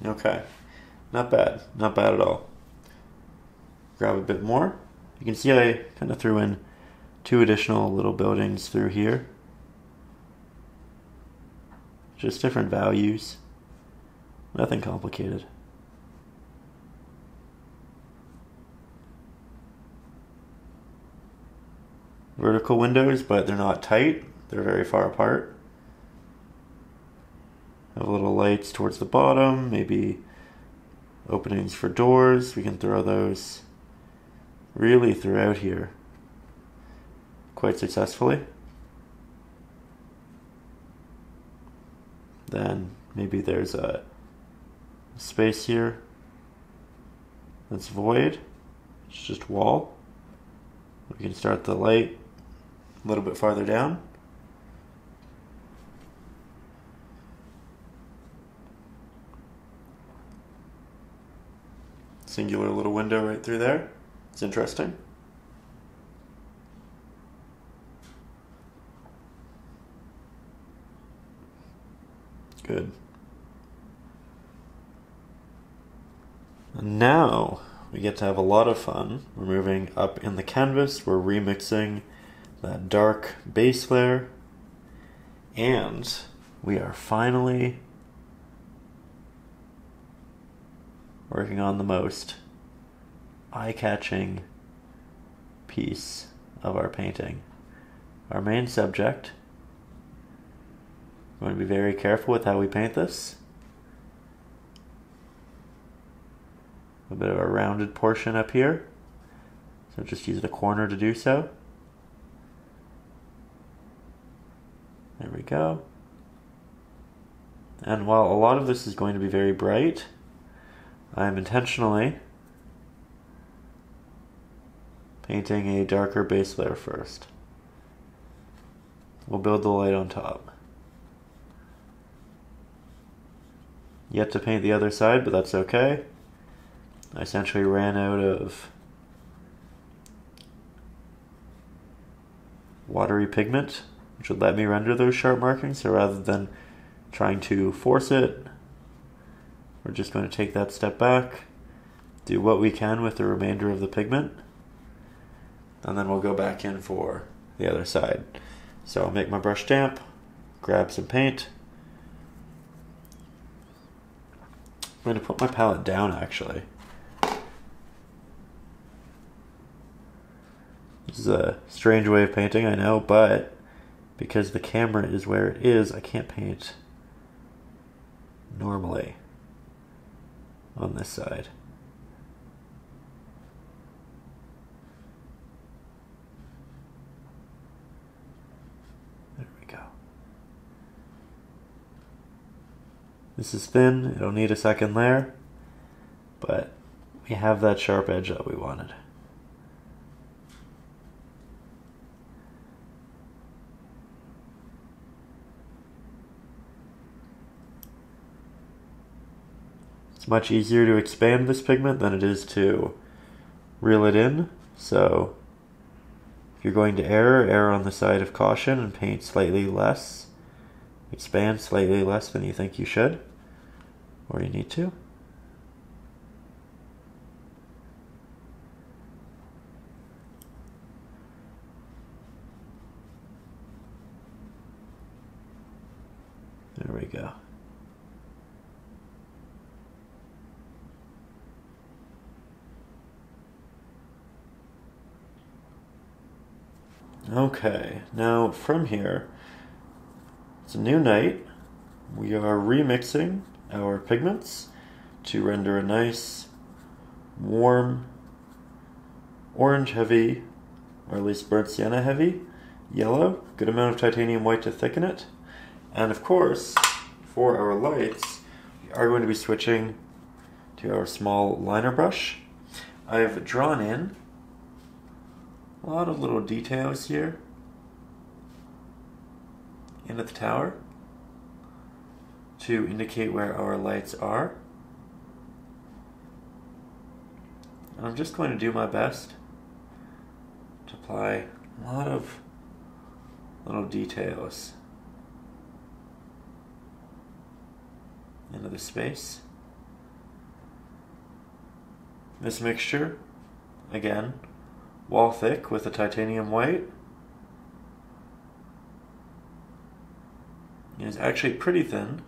Okay, not bad, not bad at all. Grab a bit more. You can see I kind of threw in two additional little buildings through here. Just different values, nothing complicated. Vertical windows, but they're not tight. They're very far apart. Have little lights towards the bottom, maybe openings for doors. We can throw those really throughout here quite successfully. Then maybe there's a space here that's void. It's just wall. We can start the light a little bit farther down. Singular little window right through there. It's interesting. Good. And now we get to have a lot of fun. We're moving up in the canvas. We're remixing that dark base layer. And we are finally working on the most eye-catching piece of our painting. Our main subject. We're going to be very careful with how we paint this. A bit of a rounded portion up here, so just use the corner to do so. There we go. And while a lot of this is going to be very bright, I'm intentionally painting a darker base layer first. We'll build the light on top. Yet to paint the other side, but that's okay. I essentially ran out of watery pigment, which would let me render those sharp markings, so rather than trying to force it, we're just going to take that step back, do what we can with the remainder of the pigment, and then we'll go back in for the other side. So I'll make my brush damp, grab some paint. I'm going to put my palette down, actually. This is a strange way of painting, I know, but because the camera is where it is, I can't paint normally. on this side. There we go. This is thin, it'll need a second layer, but we have that sharp edge that we wanted. Much easier to expand this pigment than it is to reel it in. So if you're going to err, err on the side of caution and paint slightly less, expand slightly less than you think you should or you need to. There we go. Okay, now from here, it's a new night. We are remixing our pigments to render a nice, warm, orange heavy, or at least burnt sienna heavy, yellow. Good amount of titanium white to thicken it. And of course, for our lights, we are going to be switching to our small liner brush. I've drawn in a lot of little details here into the tower to indicate where our lights are. And I'm just going to do my best to apply a lot of little details into the space. This mixture, again, wall thick with a titanium white, is actually pretty thin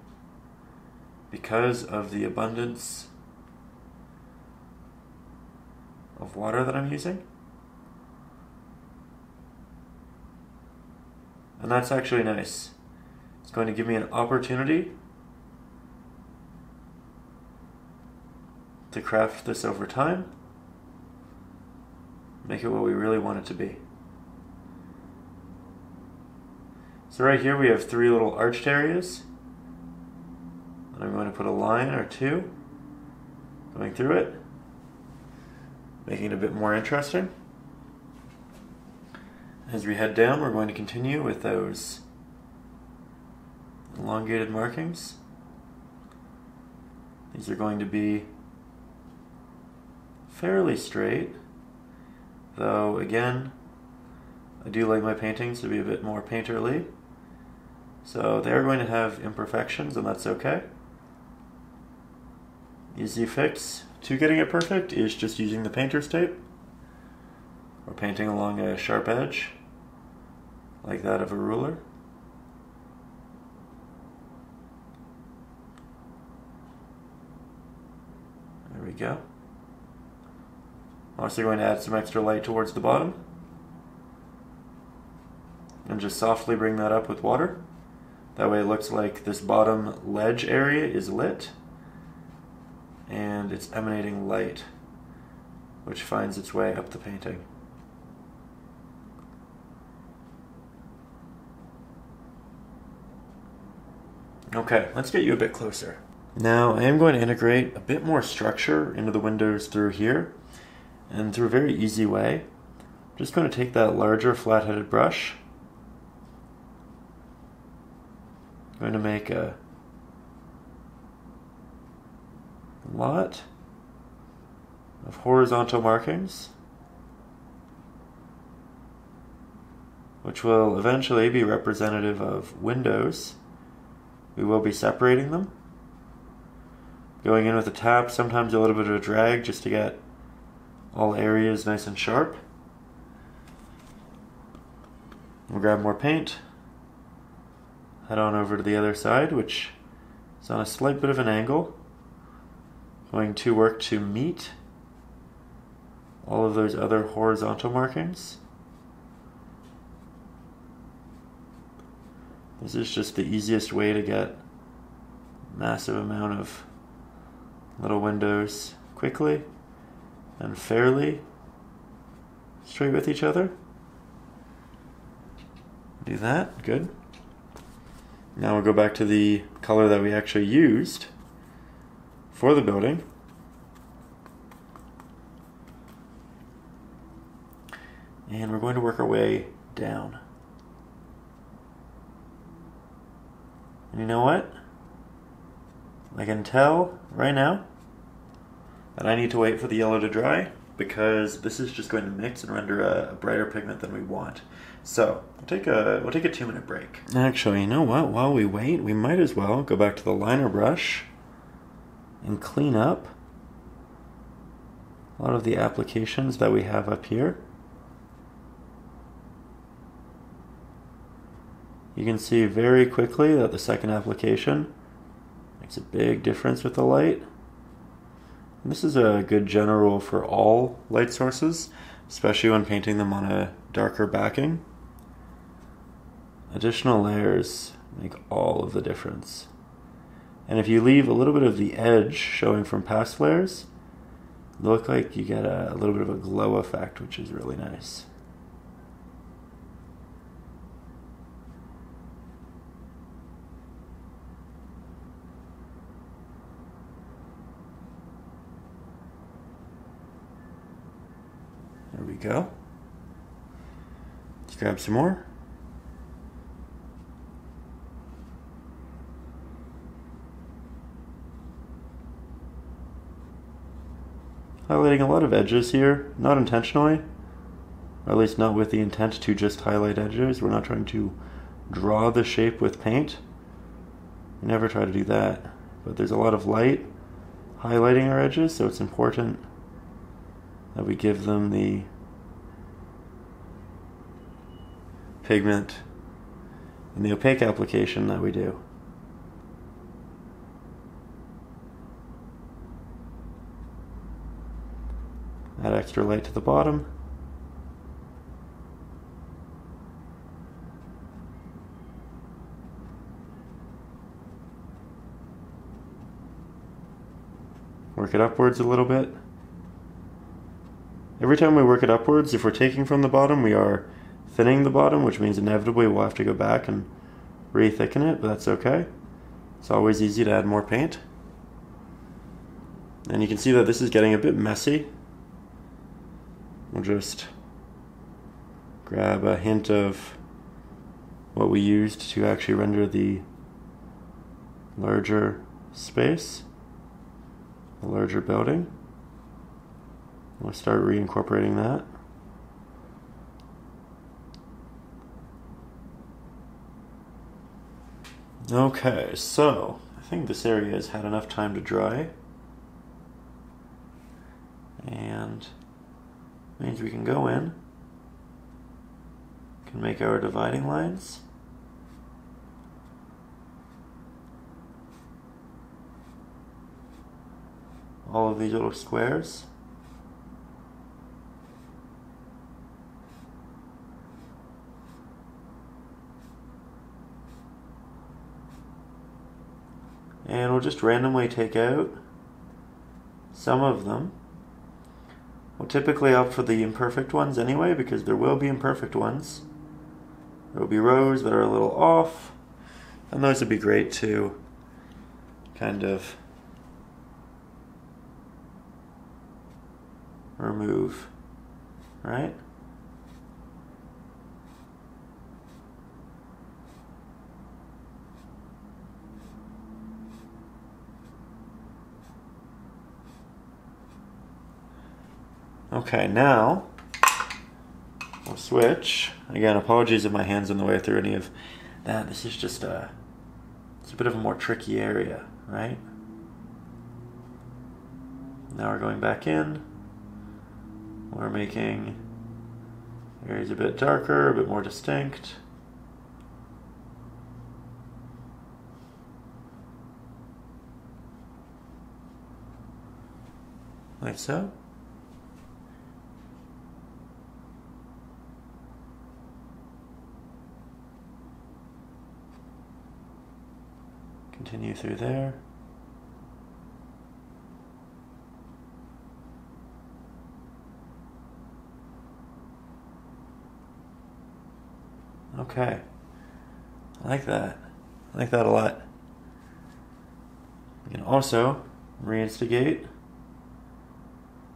because of the abundance of water that I'm using. And that's actually nice. It's going to give me an opportunity to craft this over time. Make it what we really want it to be. So right here we have three little arched areas. And I'm going to put a line or two going through it, making it a bit more interesting. As we head down, we're going to continue with those elongated markings. These are going to be fairly straight. Though, again, I do like my paintings to be a bit more painterly. So they're going to have imperfections, and that's okay. Easy fix to getting it perfect is just using the painter's tape or painting along a sharp edge like that of a ruler. There we go. I'm also going to add some extra light towards the bottom and just softly bring that up with water. That way it looks like this bottom ledge area is lit and it's emanating light, which finds its way up the painting. Okay, let's get you a bit closer. Now I am going to integrate a bit more structure into the windows through here. And through a very easy way, I'm just going to take that larger flat-headed brush. I'm going to make a lot of horizontal markings, which will eventually be representative of windows. We will be separating them. Going in with a tap, sometimes a little bit of a drag just to get all areas nice and sharp. We'll grab more paint, head on over to the other side, which is on a slight bit of an angle, going to work to meet all of those other horizontal markings. This is just the easiest way to get a massive amount of little windows quickly and fairly straight with each other. Do that, good. Now we'll go back to the color that we actually used for the building. And we're going to work our way down. And you know what? I can tell right now that I need to wait for the yellow to dry, because this is just going to mix and render a brighter pigment than we want. So we'll take a we'll take a two minute break. Actually, you know what? While we wait, we might as well go back to the liner brush and clean up a lot of the applications that we have up here. You can see very quickly that the second application makes a big difference with the light. And this is a good general rule for all light sources, especially when painting them on a darker backing. Additional layers make all of the difference. And if you leave a little bit of the edge showing from past layers, it looks like you get a, a little bit of a glow effect, which is really nice. There we go. Let's grab some more. Highlighting a lot of edges here, not intentionally, or at least not with the intent to just highlight edges. We're not trying to draw the shape with paint. We never try to do that. But there's a lot of light highlighting our edges, so it's important that we give them the pigment and the opaque application that we do. Add extra light to the bottom. Work it upwards a little bit. Every time we work it upwards, if we're taking from the bottom, we are thinning the bottom, which means inevitably we'll have to go back and re-thicken it, but that's okay. It's always easy to add more paint. And you can see that this is getting a bit messy. We'll just grab a hint of what we used to actually render the larger space, the larger building. We'll start reincorporating that. Okay, so I think this area has had enough time to dry, and means we can go in, can make our dividing lines. All of these little squares. And we'll just randomly take out some of them. We'll typically opt for the imperfect ones anyway, because there will be imperfect ones. There will be rows that are a little off, and those would be great to kind of remove, right? Okay, now we'll switch. Again, apologies if my hand's in the way through any of that. This is just a, it's a bit of a more tricky area, right? Now we're going back in. We're making areas a bit darker, a bit more distinct. Like so. Continue through there. Okay. I like that. I like that a lot. You can also reinstigate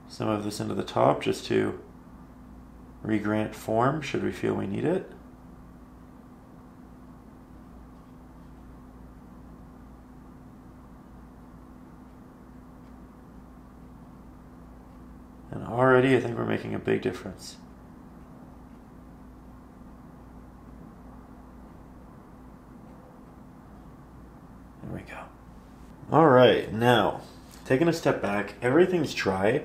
some of this into the top just to regrant form should we feel we need it. And already I think we're making a big difference. There we go. All right, now taking a step back, everything's dry.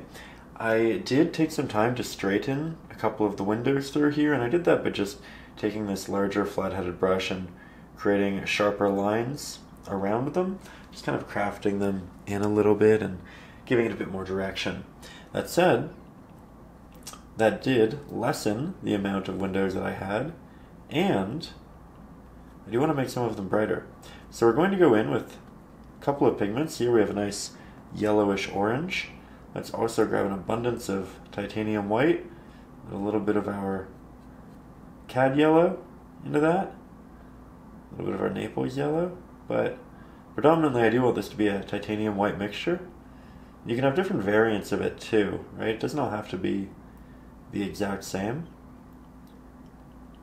I did take some time to straighten a couple of the windows through here, and I did that by just taking this larger flat-headed brush and creating sharper lines around them, just kind of crafting them in a little bit and giving it a bit more direction. That said, that did lessen the amount of windows that I had, and I do want to make some of them brighter. So we're going to go in with a couple of pigments. Here we have a nice yellowish orange. Let's also grab an abundance of titanium white, a little bit of our cad yellow into that, a little bit of our Naples yellow, but predominantly I do want this to be a titanium white mixture. You can have different variants of it too, right? It doesn't all have to be the exact same.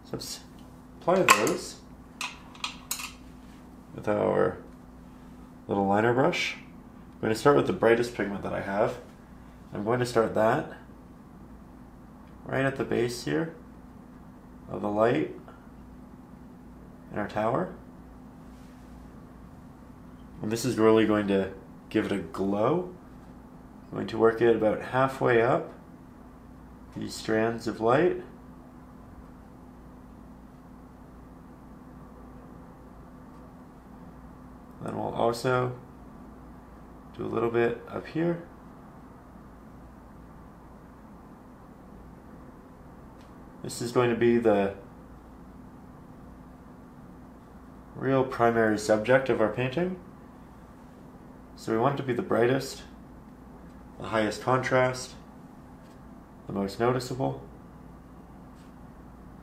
So let's apply those with our little liner brush. I'm going to start with the brightest pigment that I have. I'm going to start that right at the base here of the light in our tower. And this is really going to give it a glow. I'm going to work it about halfway up these strands of light. Then we'll also do a little bit up here. This is going to be the real primary subject of our painting. So we want it to be the brightest, the highest contrast, the most noticeable.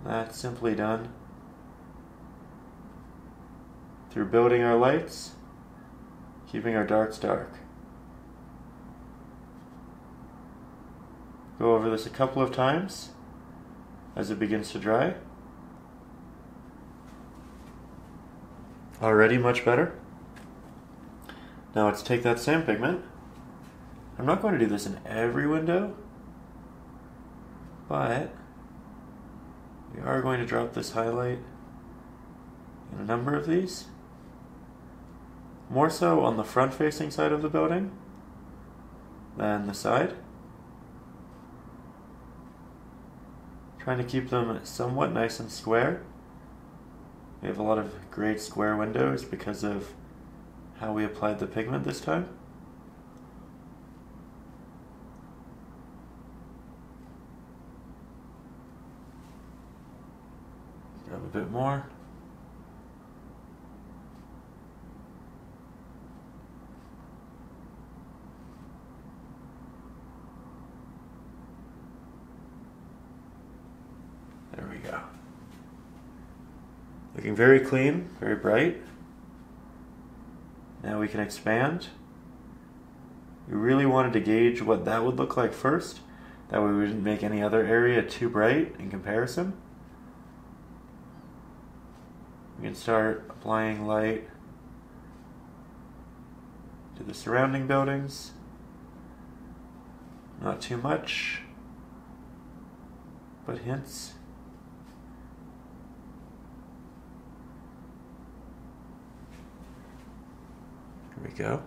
That's simply done through building our lights, keeping our darks dark. Go over this a couple of times as it begins to dry. Already much better. Now let's take that same pigment. I'm not going to do this in every window, but we are going to drop this highlight in a number of these. More so on the front-facing side of the building than the side. Trying to keep them somewhat nice and square. We have a lot of great square windows because of how we applied the pigment this time. Grab a bit more. Looking very clean, very bright. Now we can expand. We really wanted to gauge what that would look like first. That way we didn't make any other area too bright in comparison. We can start applying light to the surrounding buildings. Not too much, but hints. We go.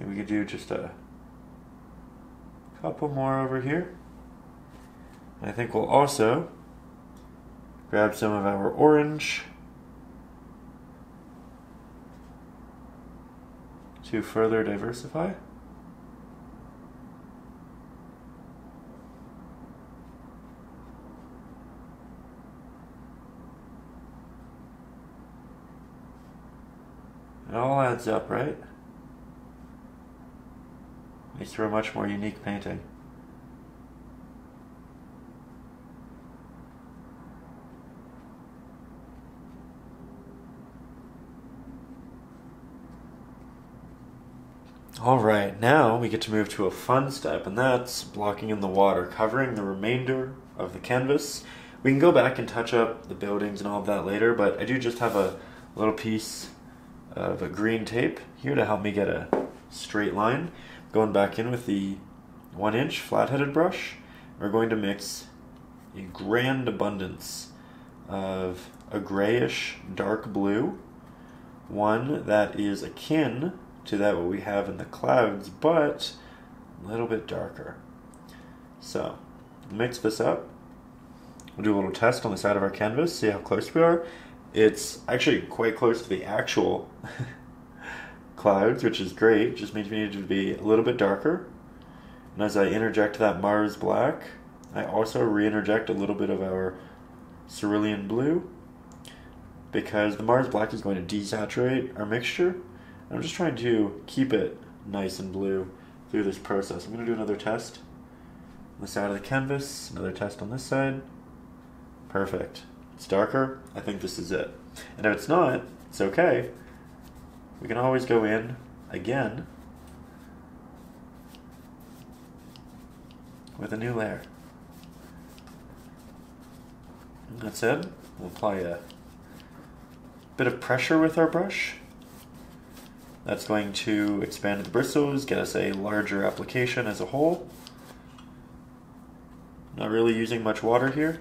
And we could do just a couple more over here. And I think we'll also grab some of our orange to further diversify. It all adds up, right? Makes for a much more unique painting. All right, now we get to move to a fun step, and that's blocking in the water, covering the remainder of the canvas. We can go back and touch up the buildings and all of that later, but I do just have a little piece of a green tape here to help me get a straight line. Going back in with the one inch flat-headed brush, we're going to mix a grand abundance of a grayish dark blue, one that is akin to that what we have in the clouds, but a little bit darker. So mix this up. We'll do a little test on the side of our canvas, see how close we are. It's actually quite close to the actual clouds, which is great. Just means we need to be a little bit darker. And as I interject that Mars black, I also re-interject a little bit of our cerulean blue, because the Mars black is going to desaturate our mixture. I'm just trying to keep it nice and blue through this process. I'm going to do another test on the side of the canvas, another test on this side. Perfect. It's darker. I think this is it. And if it's not, it's okay. We can always go in again with a new layer. That's it. We'll apply a bit of pressure with our brush. That's going to expand the bristles, get us a larger application as a whole. Not really using much water here,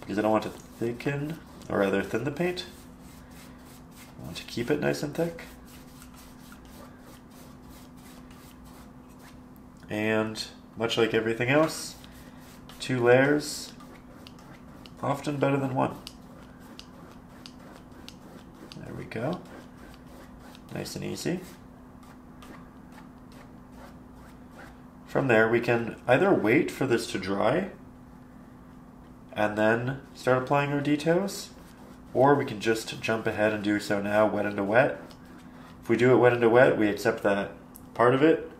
because I don't want to thicken, or rather thin the paint. I want to keep it nice and thick. And much like everything else, two layers, often better than one. There we go. Nice and easy. From there, we can either wait for this to dry and then start applying our details, or we can just jump ahead and do so now, wet into wet. If we do it wet into wet, we accept that part of it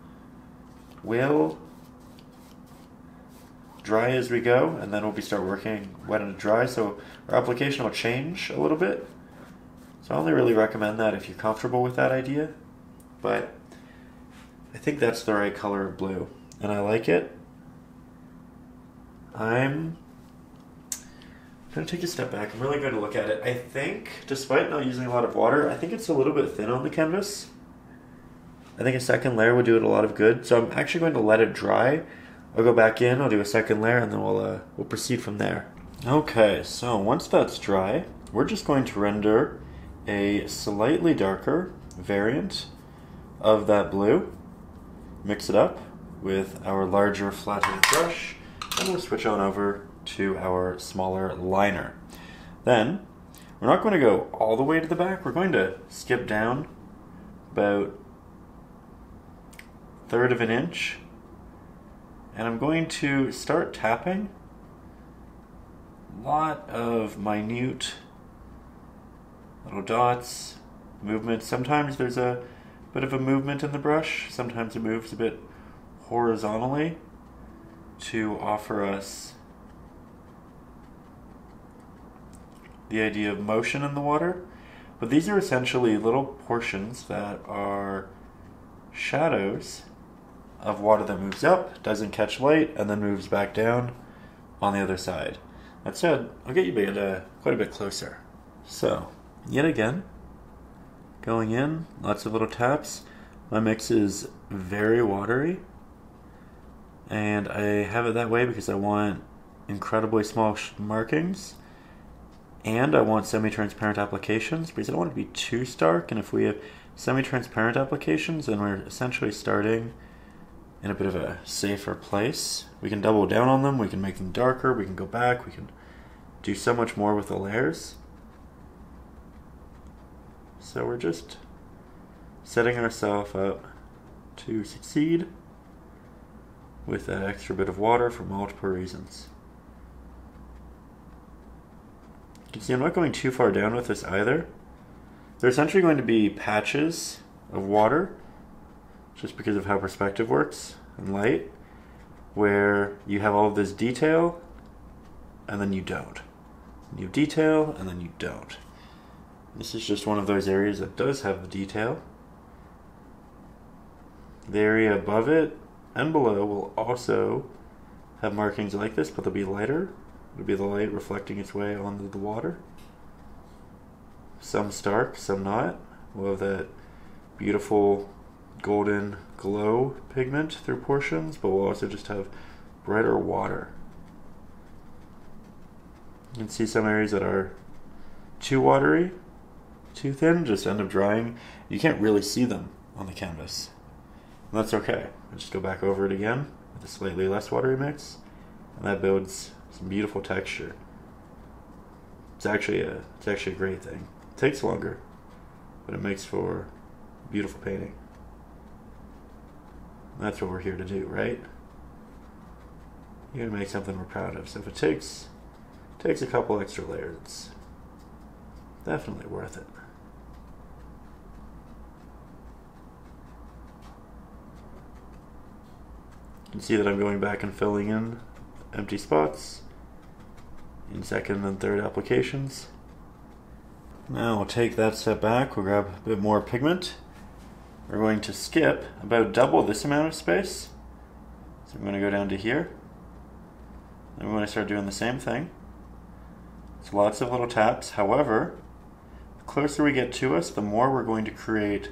will dry as we go, and then we'll be start working wet into dry, so our application will change a little bit. So I only really recommend that if you're comfortable with that idea, but I think that's the right color of blue, and I like it. I'm going to take a step back. I'm really going to look at it. I think, despite not using a lot of water, I think it's a little bit thin on the canvas. I think a second layer would do it a lot of good, so I'm actually going to let it dry. I'll go back in, I'll do a second layer, and then we'll, uh, we'll proceed from there. Okay, so once that's dry, we're just going to render a slightly darker variant of that blue, mix it up with our larger flattened brush, and we'll switch on over to our smaller liner. Then, we're not going to go all the way to the back, we're going to skip down about a third of an inch, and I'm going to start tapping a lot of minute little dots, movements. Sometimes there's a bit of a movement in the brush, sometimes it moves a bit horizontally to offer us the idea of motion in the water. But these are essentially little portions that are shadows of water that moves up, doesn't catch light, and then moves back down on the other side. That said, I'll get you a bit, uh, quite a bit closer. So, yet again, going in, lots of little taps. My mix is very watery, and I have it that way because I want incredibly small markings, and I want semi-transparent applications because I don't want it to be too stark, and if we have semi-transparent applications, then we're essentially starting in a bit of a safer place. We can double down on them, we can make them darker, we can go back, we can do so much more with the layers. So we're just setting ourselves up to succeed with that extra bit of water for multiple reasons. You can see I'm not going too far down with this either. They're essentially going to be patches of water, just because of how perspective works and light, where you have all of this detail and then you don't. You have detail and then you don't. This is just one of those areas that does have the detail. The area above it and below will also have markings like this, but they'll be lighter. It'll be the light reflecting its way onto the water. Some stark, some not. We'll have that beautiful golden glow pigment through portions, but we'll also just have brighter water. You can see some areas that are too watery, too thin, just end up drying. You can't really see them on the canvas. And that's okay. I'll just go back over it again with a slightly less watery mix, and that builds some beautiful texture. It's actually a, it's actually a great thing. It takes longer, but it makes for beautiful painting. And that's what we're here to do, right? You're gonna make something we're proud of. So if it takes it takes a couple extra layers, it's definitely worth it. You can see that I'm going back and filling in empty spots in second and third applications. Now we'll take that step back, we'll grab a bit more pigment. We're going to skip about double this amount of space. So I'm going to go down to here. And we're going to start doing the same thing. It's lots of little taps. However, the closer we get to us, the more we're going to create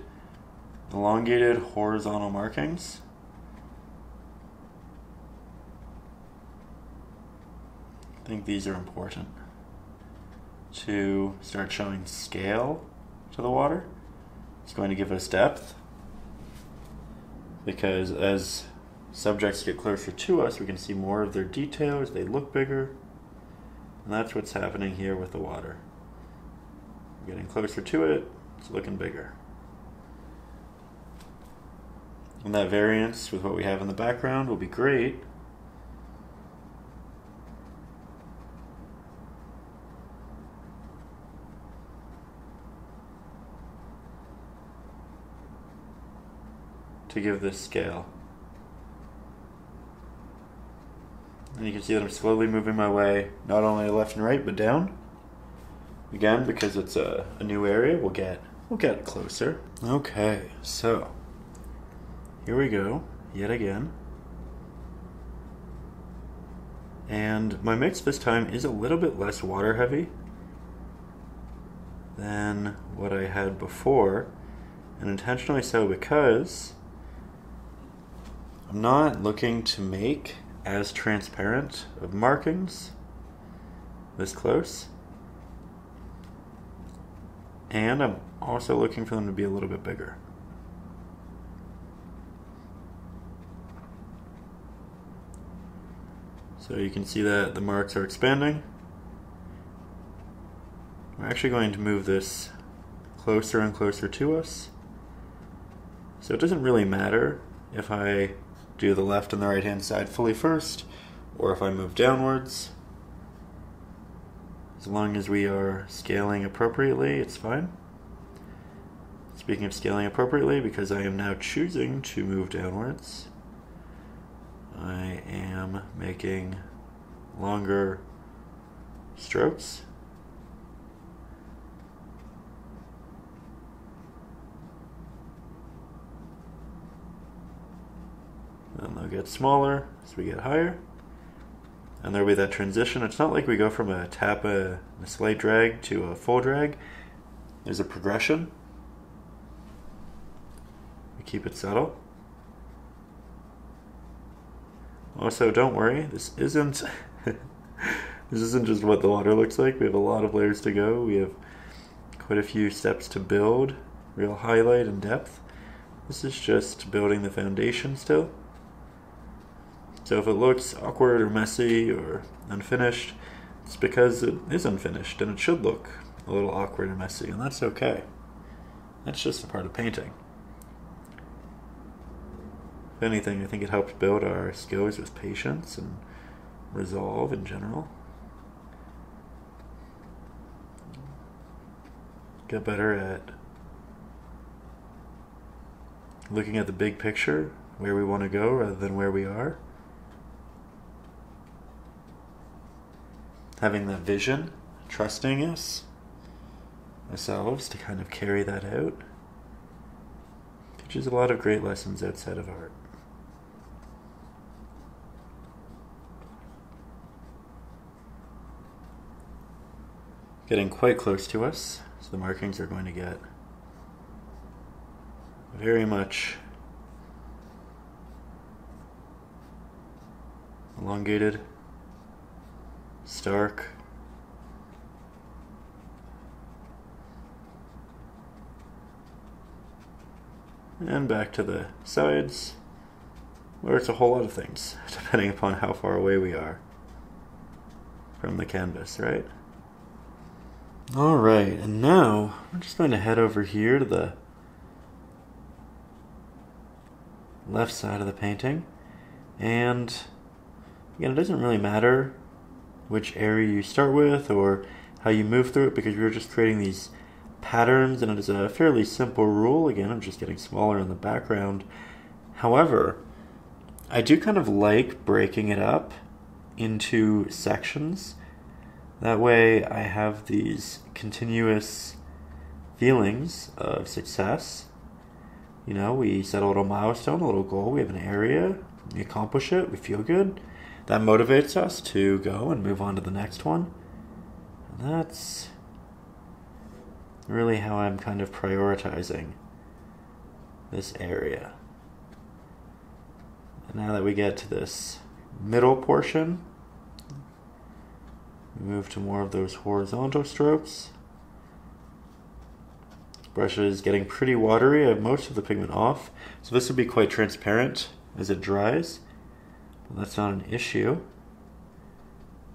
elongated horizontal markings. I think these are important to start showing scale to the water. It's going to give us depth, because as subjects get closer to us, we can see more of their details, they look bigger, and that's what's happening here with the water. We're getting closer to it, it's looking bigger. And that variance with what we have in the background will be great. To give this scale. And you can see that I'm slowly moving my way not only left and right but down. Again, because it's a, a new area, we'll get we'll get closer. Okay, so here we go yet again. And my mix this time is a little bit less water heavy than what I had before, and intentionally so, because I'm not looking to make as transparent of markings this close, and I'm also looking for them to be a little bit bigger. So you can see that the marks are expanding. I'm actually going to move this closer and closer to us, so it doesn't really matter if I do the left and the right hand side fully first, or if I move downwards. As long as we are scaling appropriately, it's fine. Speaking of scaling appropriately, because I am now choosing to move downwards, I am making longer strokes. And they'll get smaller as we get higher, and there'll be that transition. It's not like we go from a tap, a, a slight drag to a full drag. There's a progression. We keep it subtle. Also, don't worry, this isn't this isn't just what the water looks like. We have a lot of layers to go. We have quite a few steps to build real highlight and depth. This is just building the foundation still. So if it looks awkward or messy or unfinished, it's because it is unfinished, and it should look a little awkward and messy, and that's okay. That's just a part of painting. If anything, I think it helps build our skills with patience and resolve in general. Get better at looking at the big picture, where we want to go rather than where we are. Having that vision, trusting us, ourselves, to kind of carry that out. To teaches a lot of great lessons outside of art. Getting quite close to us, so the markings are going to get very much elongated, stark. And back to the sides, where it's a whole lot of things, depending upon how far away we are from the canvas, right? Alright, and now I'm just going to head over here to the left side of the painting, and again, it doesn't really matter which area you start with or how you move through it, because we're just creating these patterns, and it is a fairly simple rule. Again, I'm just getting smaller in the background. However, I do kind of like breaking it up into sections. That way I have these continuous feelings of success. You know, we set a little milestone, a little goal, we have an area, we accomplish it, we feel good. That motivates us to go and move on to the next one. And that's really how I'm kind of prioritizing this area. And now that we get to this middle portion, we move to more of those horizontal strokes. This brush is getting pretty watery. I have most of the pigment off, so this will be quite transparent as it dries. But that's not an issue,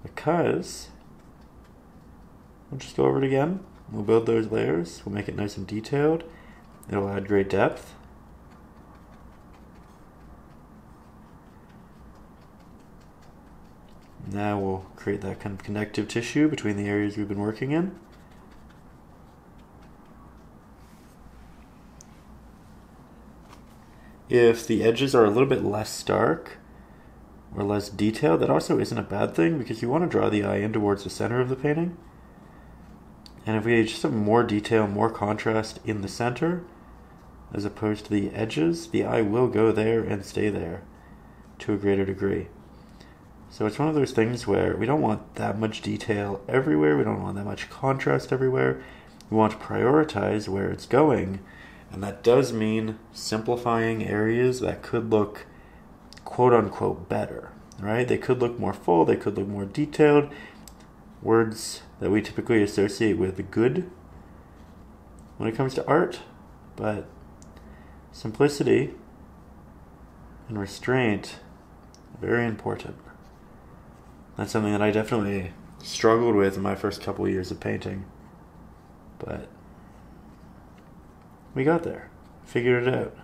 because we'll just go over it again. We'll build those layers, we'll make it nice and detailed. It'll add great depth. Now we'll create that kind of connective tissue between the areas we've been working in. If the edges are a little bit less stark or less detailed, that also isn't a bad thing, because you want to draw the eye in towards the center of the painting. And if we just have more detail, more contrast in the center, as opposed to the edges, the eye will go there and stay there to a greater degree. So it's one of those things where we don't want that much detail everywhere, we don't want that much contrast everywhere. We want to prioritize where it's going, and that does mean simplifying areas that could look quote-unquote better, right? They could look more full, they could look more detailed. Words that we typically associate with good when it comes to art, but simplicity and restraint are very important. That's something that I definitely struggled with in my first couple of years of painting, but we got there, figured it out.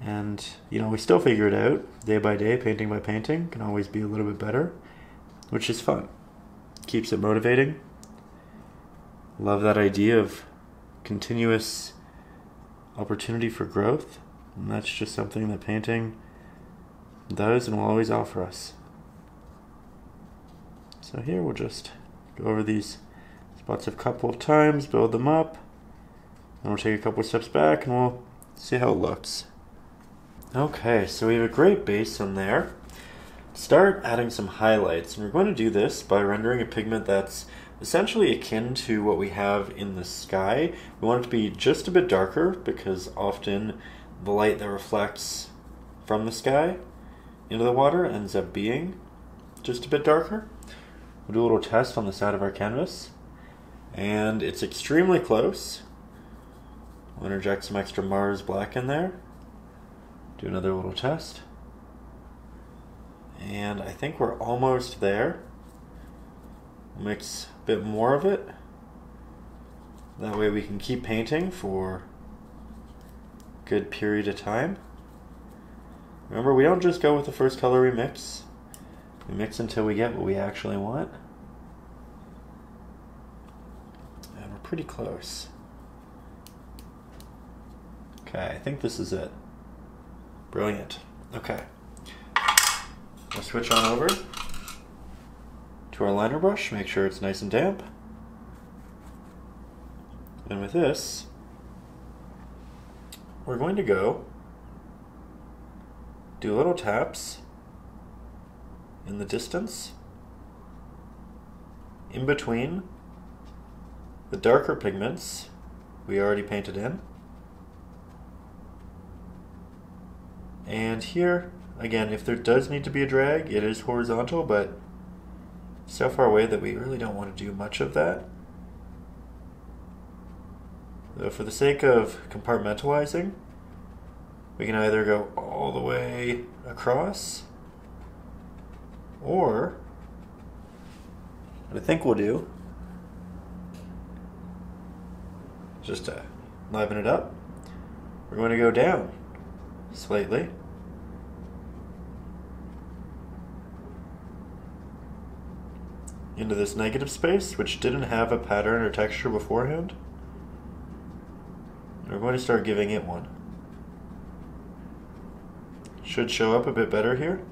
And you know, we still figure it out day by day, painting by painting, can always be a little bit better, which is fun. Keeps it motivating. Love that idea of continuous opportunity for growth, and that's just something that painting does and will always offer us. So here we'll just go over these spots a couple of times, build them up, and we'll take a couple of steps back and we'll see how it looks. Okay, so we have a great base in there. Start adding some highlights, and we're going to do this by rendering a pigment that's essentially akin to what we have in the sky. We want it to be just a bit darker, because often the light that reflects from the sky into the water ends up being just a bit darker. We'll do a little test on the side of our canvas, and it's extremely close. We'll interject some extra Mars black in there, do another little test. And I think we're almost there. Mix a bit more of it. That way we can keep painting for a good period of time. Remember, we don't just go with the first color we mix. We mix until we get what we actually want. And we're pretty close. Okay, I think this is it. Brilliant. Okay. We'll switch on over to our liner brush, make sure it's nice and damp. And with this, we're going to go do little taps in the distance in between the darker pigments we already painted in. And here, again, if there does need to be a drag, it is horizontal, but so far away that we really don't want to do much of that. Though for the sake of compartmentalizing, we can either go all the way across, or what I think we'll do, just to liven it up, we're going to go down slightly. Into this negative space, which didn't have a pattern or texture beforehand. We're going to start giving it one. Should show up a bit better here.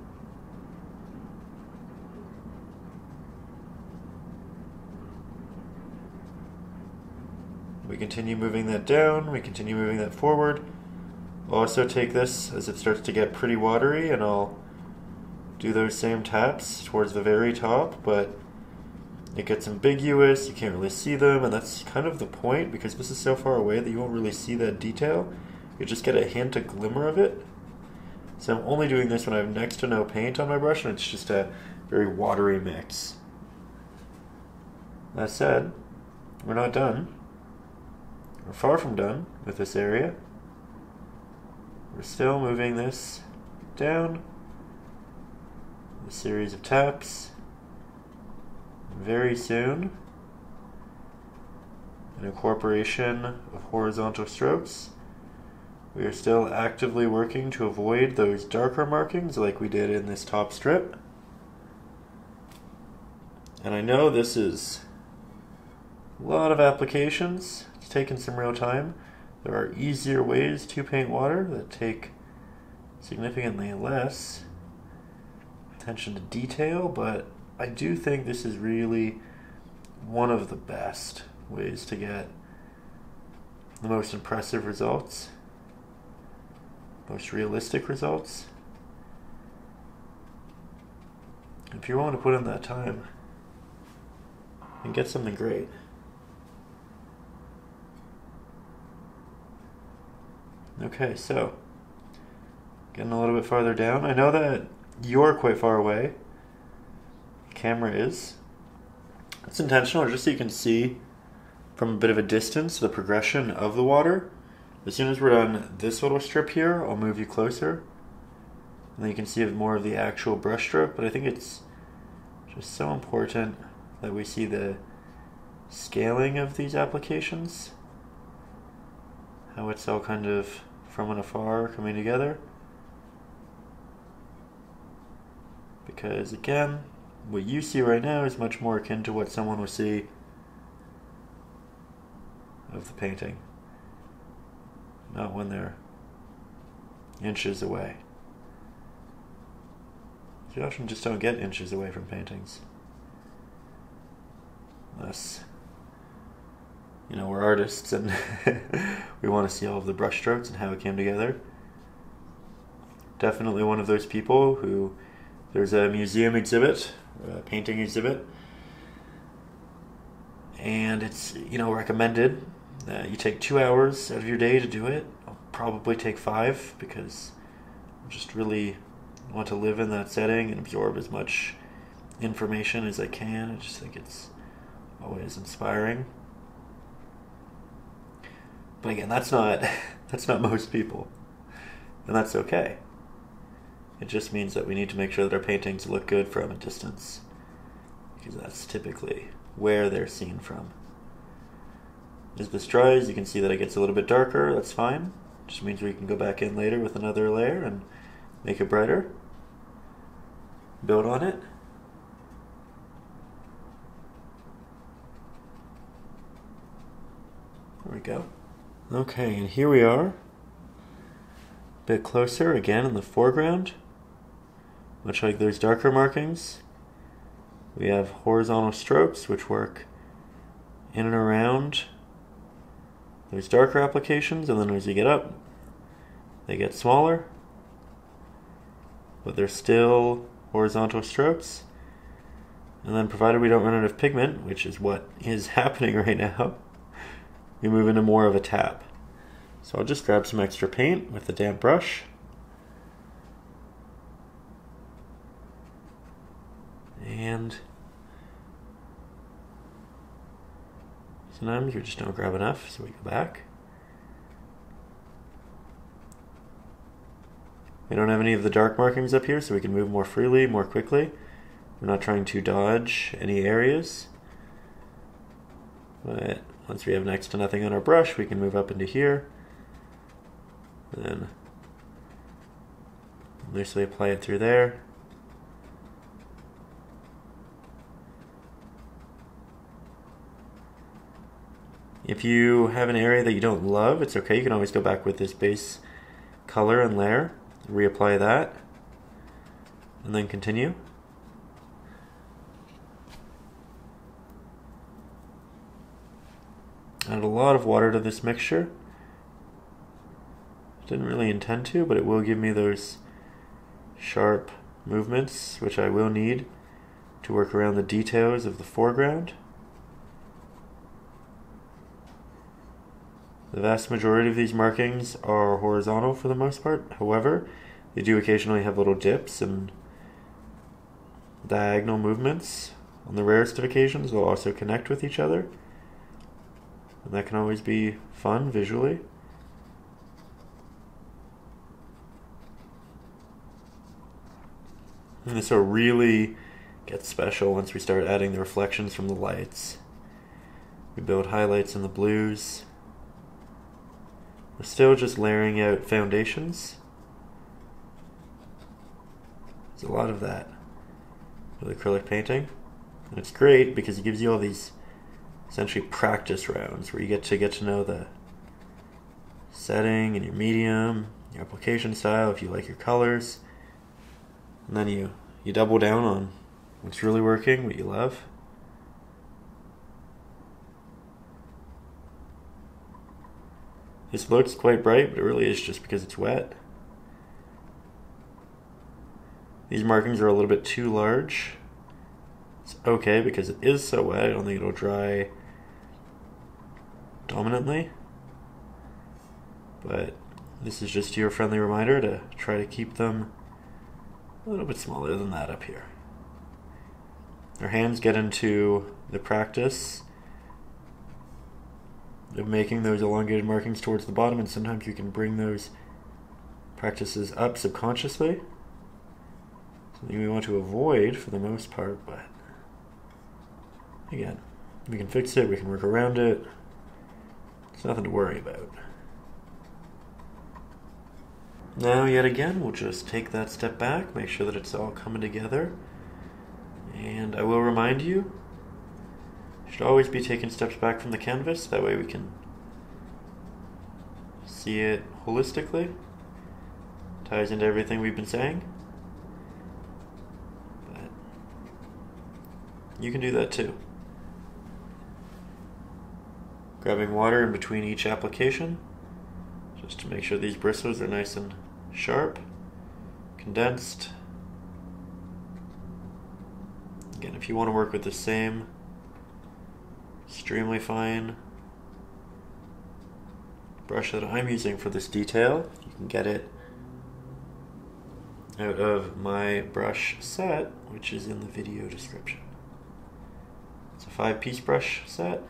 We continue moving that down, we continue moving that forward. I'll also take this as it starts to get pretty watery, and I'll do those same taps towards the very top, but it gets ambiguous, you can't really see them, and that's kind of the point, because this is so far away that you won't really see that detail. You just get a hint, a glimmer of it. So I'm only doing this when I have next to no paint on my brush, and it's just a very watery mix. That said, we're not done. We're far from done with this area. We're still moving this down. A series of taps. Very soon, an incorporation of horizontal strokes. We are still actively working to avoid those darker markings like we did in this top strip. And I know this is a lot of applications. It's taken some real time. There are easier ways to paint water that take significantly less attention to detail, but I do think this is really one of the best ways to get the most impressive results, most realistic results. If you're willing to put in that time and get something great. Okay, so getting a little bit farther down. I know that you're quite far away. Camera is. It's intentional, just so you can see from a bit of a distance the progression of the water. As soon as we're done this little strip here, I'll move you closer, and then you can see more of the actual brush stroke. But I think it's just so important that we see the scaling of these applications, how it's all kind of from and afar coming together, because again, what you see right now is much more akin to what someone will see of the painting, not when they're inches away. You often just don't get inches away from paintings. Unless, you know, we're artists and we want to see all of the brushstrokes and how it came together. Definitely one of those people who, there's a museum exhibit, a painting exhibit, and it's, you know, recommended that you take two hours out of your day to do it. I'll probably take five, because I just really want to live in that setting and absorb as much information as I can. I just think it's always inspiring. But again, that's not that's not most people, and that's okay. It just means that we need to make sure that our paintings look good from a distance, because that's typically where they're seen from. As this dries, you can see that it gets a little bit darker. That's fine. Just means we can go back in later with another layer and make it brighter. Build on it. There we go. Okay, and here we are. A bit closer again in the foreground. Much like those darker markings, we have horizontal strokes which work in and around those darker applications, and then as you get up, They get smaller, but they're still horizontal strokes. And then, provided we don't run out of pigment, which is what is happening right now, we move into more of a tap. So I'll just grab some extra paint with the damp brush. And sometimes we just don't grab enough, so we go back. We don't have any of the dark markings up here, so we can move more freely, more quickly. We're not trying to dodge any areas. But once we have next to nothing on our brush, we can move up into here. And then loosely apply it through there. If you have an area that you don't love, it's okay. You can always go back with this base color and layer, reapply that, and then continue. Add a lot of water to this mixture. Didn't really intend to, but it will give me those sharp movements, which I will need to work around the details of the foreground. The vast majority of these markings are horizontal for the most part. However, they do occasionally have little dips and diagonal movements. On the rarest of occasions, they'll also connect with each other. And that can always be fun visually. And this will really get special once we start adding the reflections from the lights. We build highlights in the blues. We're still just layering out foundations. There's a lot of that with acrylic painting. And it's great because it gives you all these essentially practice rounds where you get to get to know the setting and your medium, your application style, if you like your colors. And then you, you double down on what's really working, what you love. This looks quite bright, but it really is just because it's wet. These markings are a little bit too large. It's okay because it is so wet, I don't think it'll dry dominantly. But this is just your friendly reminder to try to keep them a little bit smaller than that up here. Our hands get into the practice of making those elongated markings towards the bottom, and sometimes you can bring those practices up subconsciously. Something we want to avoid for the most part, but again, we can fix it, we can work around it. It's nothing to worry about. Now, yet again, we'll just take that step back, make sure that it's all coming together. And I will remind you, should always be taking steps back from the canvas, that way we can see it holistically. Ties into everything we've been saying. But you can do that too. Grabbing water in between each application, just to make sure these bristles are nice and sharp, condensed. Again, if you want to work with the same extremely fine brush that I'm using for this detail, you can get it out of my brush set, which is in the video description. It's a five piece brush set.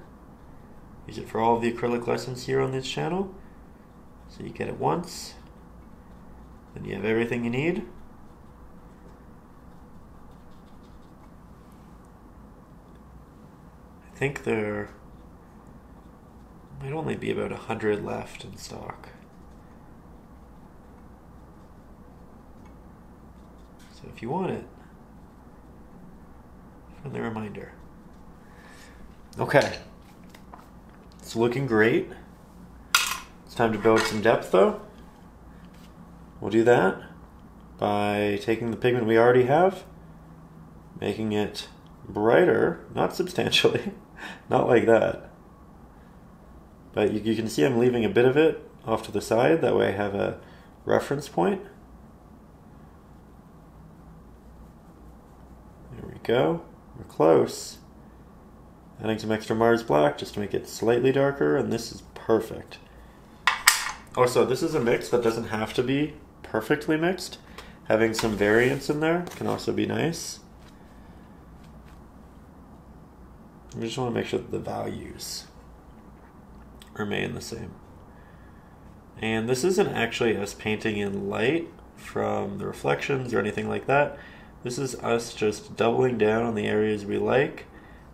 Use it for all of the acrylic lessons here on this channel. So you get it once, then you have everything you need. I think there might only be about a hundred left in stock. So if you want it, friendly reminder. Okay, it's looking great. It's time to build some depth though. We'll do that by taking the pigment we already have, making it brighter, not substantially, not like that, but you, you can see I'm leaving a bit of it off to the side, that way I have a reference point. There we go, we're close. Adding some extra Mars black just to make it slightly darker, and this is perfect. Also, this is a mix that doesn't have to be perfectly mixed. Having some variance in there can also be nice. We just want to make sure that the values remain the same. And this isn't actually us painting in light from the reflections or anything like that. This is us just doubling down on the areas we like,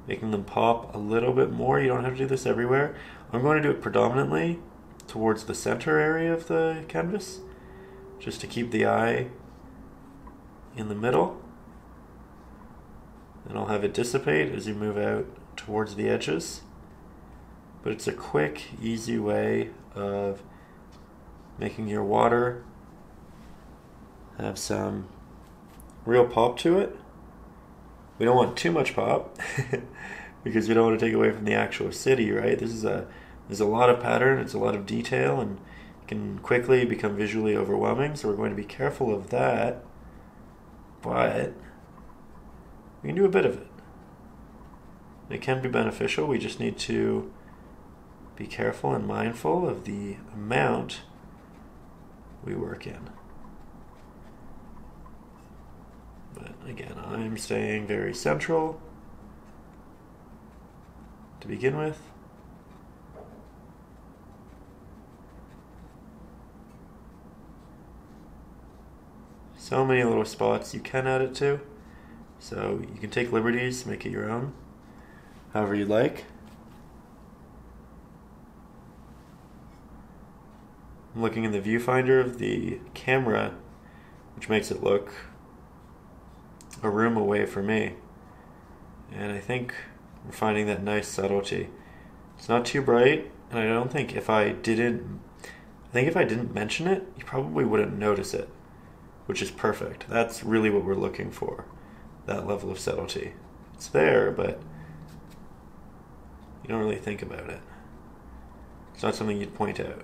making them pop a little bit more. You don't have to do this everywhere. I'm going to do it predominantly towards the center area of the canvas, just to keep the eye in the middle. And I'll have it dissipate as you move out towards the edges. But it's a quick, easy way of making your water have some real pop to it. We don't want too much pop because we don't want to take away from the actual city, right? This is a there's a lot of pattern, it's a lot of detail, and it can quickly become visually overwhelming, so we're going to be careful of that, but we can do a bit of it. It can be beneficial, we just need to be careful and mindful of the amount we work in. But again, I'm staying very central to begin with. So many little spots you can add it to, so you can take liberties, make it your own, however you like. I'm looking in the viewfinder of the camera, which makes it look a room away from me, and I think I'm finding that nice subtlety. It's not too bright, and I don't think if I didn't, I think if I didn't mention it, you probably wouldn't notice it, which is perfect. That's really what we're looking for, that level of subtlety. It's there, but you don't really think about it. It's not something you'd point out.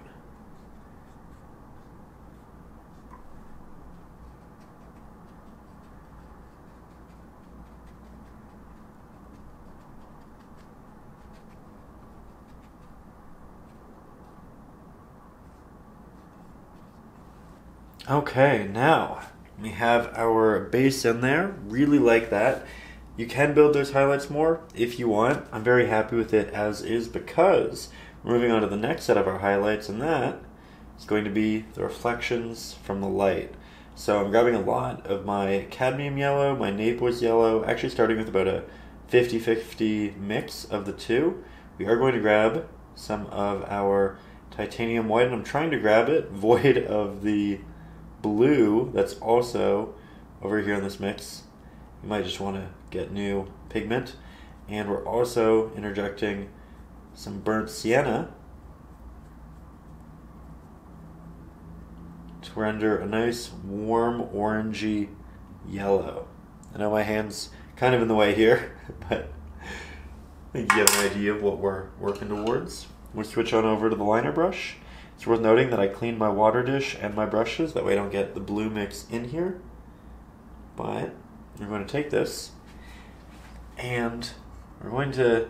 Okay, now we have our base in there. Really like that. You can build those highlights more if you want. I'm very happy with it as is because we're moving on to the next set of our highlights, and that is going to be the reflections from the light. So I'm grabbing a lot of my cadmium yellow, my Naples yellow, actually starting with about a fifty fifty mix of the two. We are going to grab some of our titanium white, and I'm trying to grab it void of the blue that's also over here in this mix. You might just want to get new pigment, and we're also interjecting some burnt sienna to render a nice warm orangey yellow. I know my hand's kind of in the way here, but I think you get an idea of what we're working towards. We'll switch on over to the liner brush. It's worth noting that I cleaned my water dish and my brushes, that way I don't get the blue mix in here. But we're going to take this and we're going to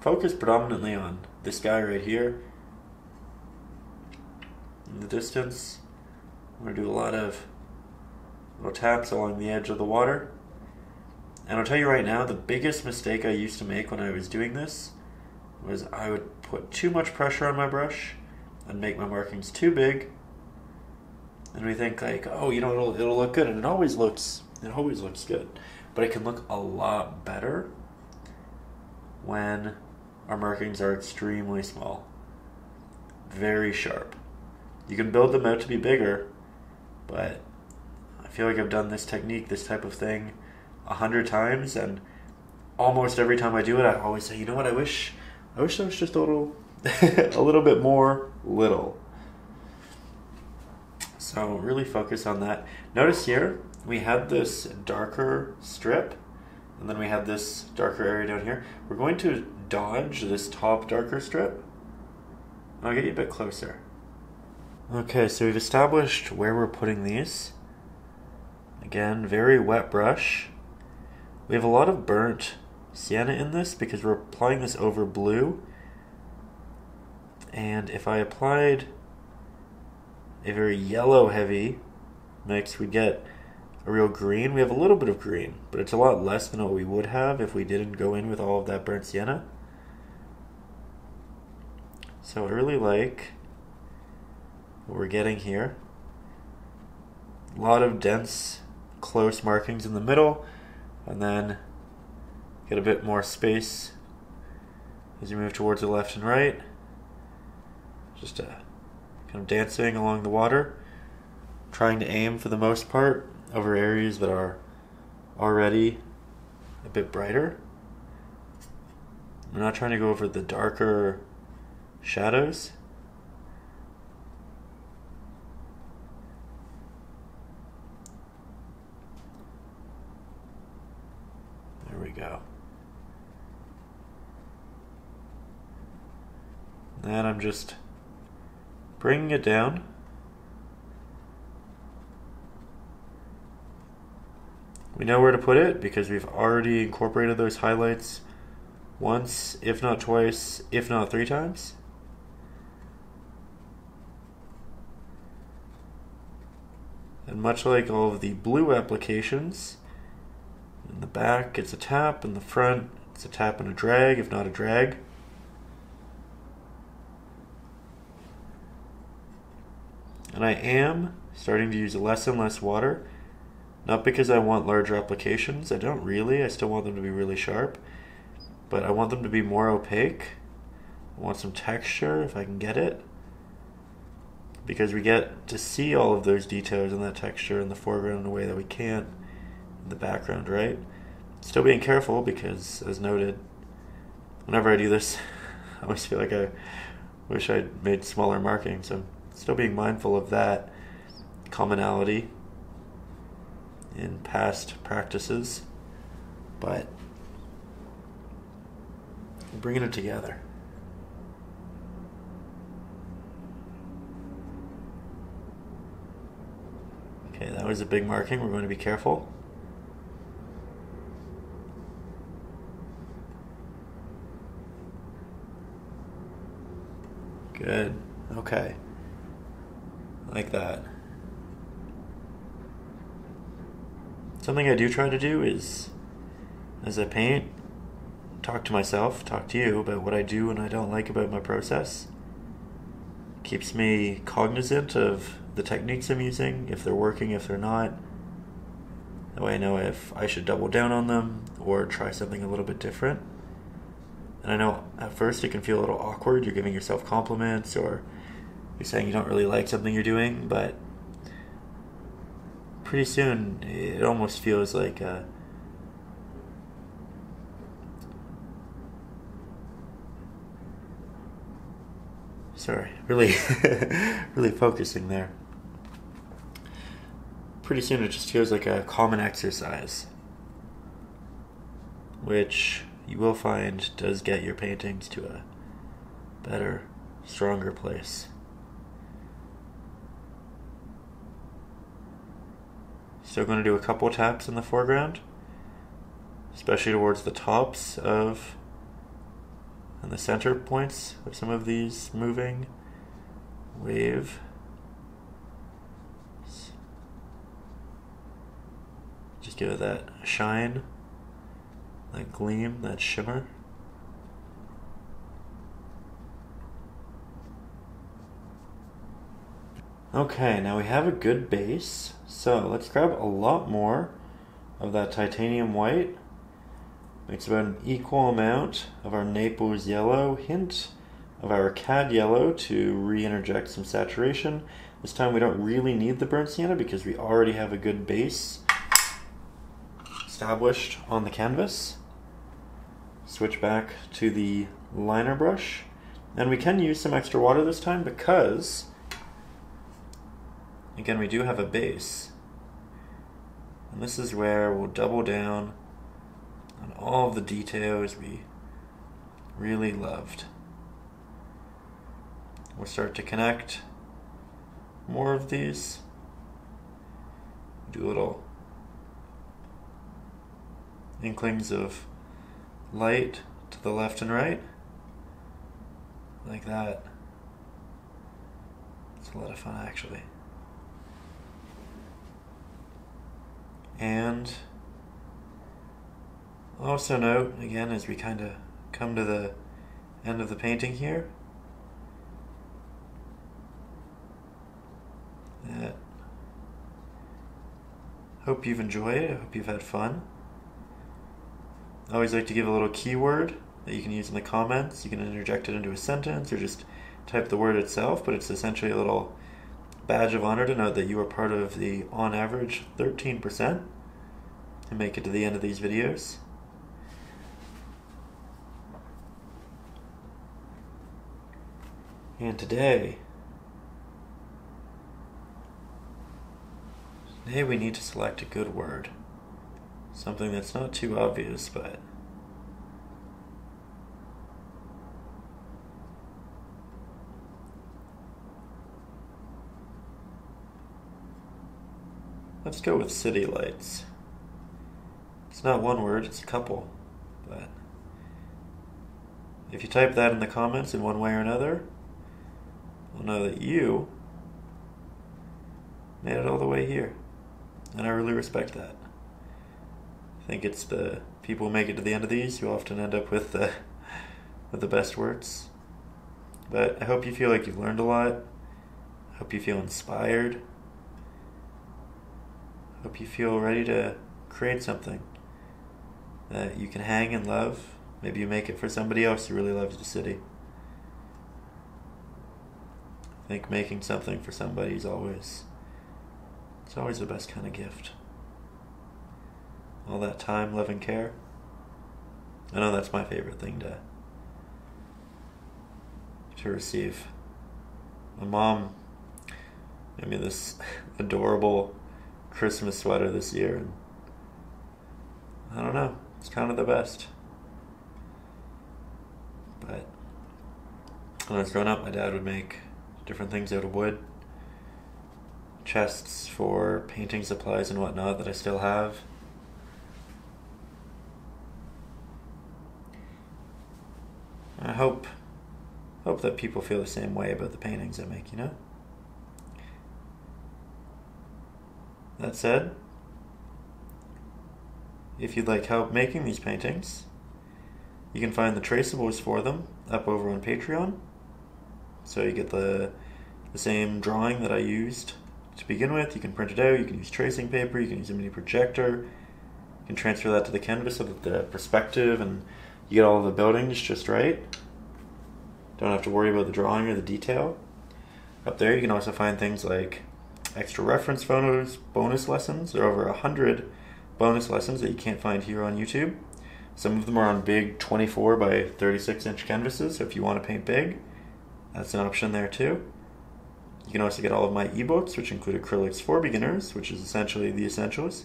focus predominantly on this guy right here in the distance. I'm going to do a lot of little taps along the edge of the water. And I'll tell you right now, the biggest mistake I used to make when I was doing this was I would put too much pressure on my brush and make my markings too big, and we think like, oh, you know, it'll, it'll look good, and it always looks it always looks good, but it can look a lot better when our markings are extremely small, very sharp. You can build them out to be bigger, but I feel like I've done this technique, this type of thing, a hundred times, and almost every time I do it, I always say, you know what, I wish I wish there was just a little a little bit more little. So really focus on that. Notice here we had this darker strip, and then we had this darker area down here. We're going to dodge this top darker strip. I'll get you a bit closer. Okay, so we've established where we're putting these. Again, very wet brush. We have a lot of burnt sienna in this because we're applying this over blue. And if I applied a very yellow heavy mix, we'd get a real green. We have a little bit of green, but it's a lot less than what we would have if we didn't go in with all of that burnt sienna. So I really like what we're getting here. A lot of dense, close markings in the middle, and then get a bit more space as you move towards the left and right. Just uh, kind of dancing along the water, trying to aim for the most part over areas that are already a bit brighter. I'm not trying to go over the darker shadows. There we go. Then I'm just bringing it down. We know where to put it because we've already incorporated those highlights once, if not twice, if not three times. And much like all of the blue applications, in the back it's a tap, in the front it's a tap and a drag, if not a drag. And I am starting to use less and less water, not because I want larger applications, I don't really, I still want them to be really sharp, but I want them to be more opaque. I want some texture if I can get it, because we get to see all of those details and that texture in the foreground in a way that we can't in the background, right? Still being careful because, as noted, whenever I do this, I always feel like I wish I'd made smaller markings. I'm still being mindful of that commonality in past practices, but I'm bringing it together. Okay, that was a big marking. We're going to be careful. Good. Okay. Like that. Something I do try to do is, as I paint, talk to myself, talk to you about what I do and I don't like about my process. Keeps me cognizant of the techniques I'm using, if they're working, if they're not. That way I know if I should double down on them or try something a little bit different. And I know at first it can feel a little awkward, you're giving yourself compliments or you're saying you don't really like something you're doing, but pretty soon it almost feels like a, sorry, really, really focusing there. Pretty soon it just feels like a common exercise, which you will find does get your paintings to a better, stronger place. Still going to do a couple taps in the foreground, especially towards the tops of and the center points of some of these moving wave. Just give it that shine, that gleam, that shimmer. Okay, now we have a good base, so let's grab a lot more of that titanium white. It's about an equal amount of our Naples yellow, hint of our Cad yellow to re-interject some saturation. This time we don't really need the burnt sienna because we already have a good base established on the canvas. Switch back to the liner brush, and we can use some extra water this time because, again, we do have a base. And this is where we'll double down on all of the details we really loved. We'll start to connect more of these. Do little inklings of light to the left and right, like that. It's a lot of fun, actually. And also note, again, as we kind of come to the end of the painting here, that hope you've enjoyed it, I hope you've had fun. I always like to give a little keyword that you can use in the comments. You can interject it into a sentence or just type the word itself, but it's essentially a little badge of honor to note that you are part of the, on average, thirteen percent and make it to the end of these videos. And today, today we need to select a good word. Something that's not too obvious, but let's go with city lights. It's not one word, it's a couple, but if you type that in the comments in one way or another, we'll know that you made it all the way here, and I really respect that. I think it's the people who make it to the end of these who often end up with the, with the best words, but I hope you feel like you've learned a lot. I hope you feel inspired. Hope you feel ready to create something that you can hang and love. Maybe you make it for somebody else who really loves the city. I think making something for somebody is always, it's always the best kind of gift. All that time, love, and care. I know that's my favorite thing to, to receive. My mom made me this adorable Christmas sweater this year, and I don't know, it's kind of the best. But when I was growing up, my dad would make different things out of wood, chests for painting supplies and whatnot that I still have. I hope hope that people feel the same way about the paintings I make, you know? That said, if you'd like help making these paintings, you can find the traceables for them up over on Patreon. So you get the, the same drawing that I used to begin with. You can print it out, you can use tracing paper, you can use a mini projector, you can transfer that to the canvas so that the perspective and you get all of the buildings just right. Don't have to worry about the drawing or the detail. Up there you can also find things like extra reference photos, bonus lessons. There are over a hundred bonus lessons that you can't find here on YouTube. Some of them are on big twenty-four by thirty-six inch canvases, so if you want to paint big, that's an option there too. You can also get all of my ebooks, which include Acrylics for Beginners, which is essentially the essentials.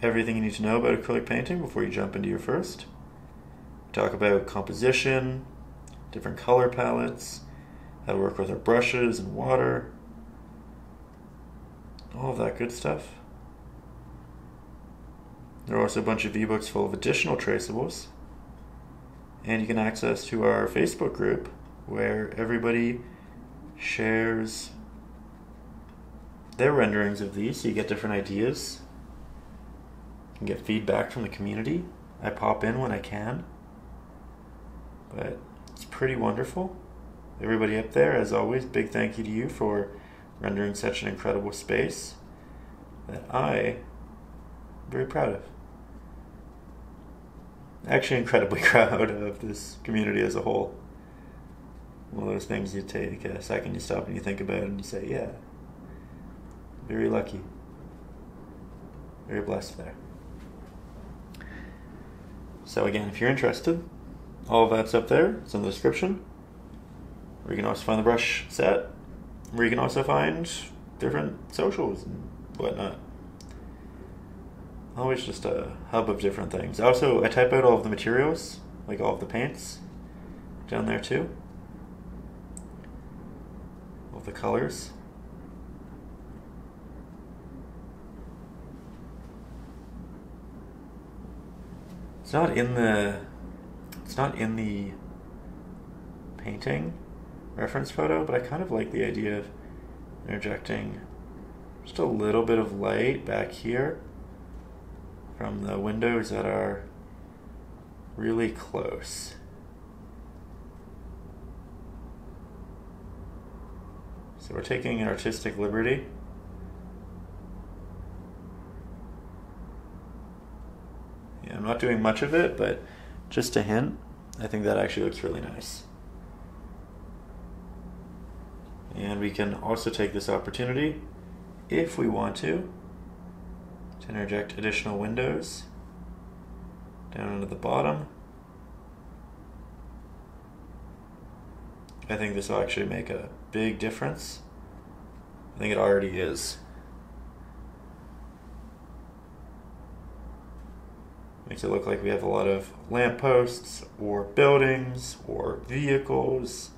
Everything you need to know about acrylic painting before you jump into your first. We talk about composition, different color palettes, how to work with our brushes and water, all of that good stuff. There are also a bunch of ebooks full of additional traceables, and you can access to our Facebook group where everybody shares their renderings of these, so you get different ideas. You can get feedback from the community. I pop in when I can, but it's pretty wonderful. Everybody up there, as always, big thank you to you for rendering such an incredible space that I am very proud of. Actually incredibly proud of this community as a whole. One of those things you take a second, you stop and you think about it and you say, yeah, very lucky, very blessed there. So again, if you're interested, all of that's up there, it's in the description. Or you can also find the brush set, where you can also find different socials and whatnot. Always just a hub of different things. Also, I type out all of the materials, like all of the paints, down there too. All of the colors. It's not in the it's not in the painting reference photo, but I kind of like the idea of interjecting just a little bit of light back here from the windows that are really close. So we're taking an artistic liberty. Yeah, I'm not doing much of it, but just a hint. I think that actually looks really nice. And we can also take this opportunity, if we want to, to interject additional windows down into the bottom. I think this will actually make a big difference. I think it already is. Makes it look like we have a lot of lampposts or buildings or vehicles.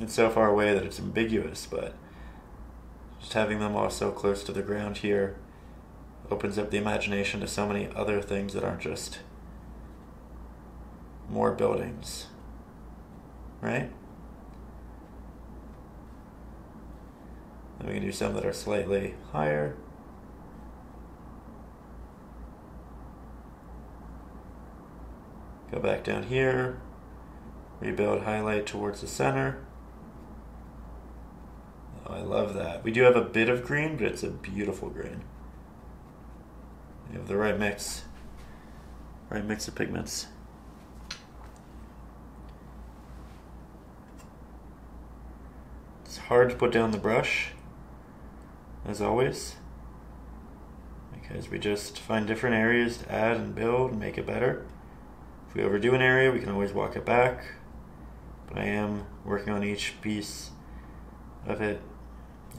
It's so far away that it's ambiguous, but just having them all so close to the ground here opens up the imagination to so many other things that aren't just more buildings, right? Then we can do some that are slightly higher. Go back down here, rebuild highlight towards the center. I love that. We do have a bit of green, but it's a beautiful green. We have the right mix, right mix of pigments. It's hard to put down the brush, as always, because we just find different areas to add and build and make it better. If we overdo an area, we can always walk it back, but I am working on each piece of it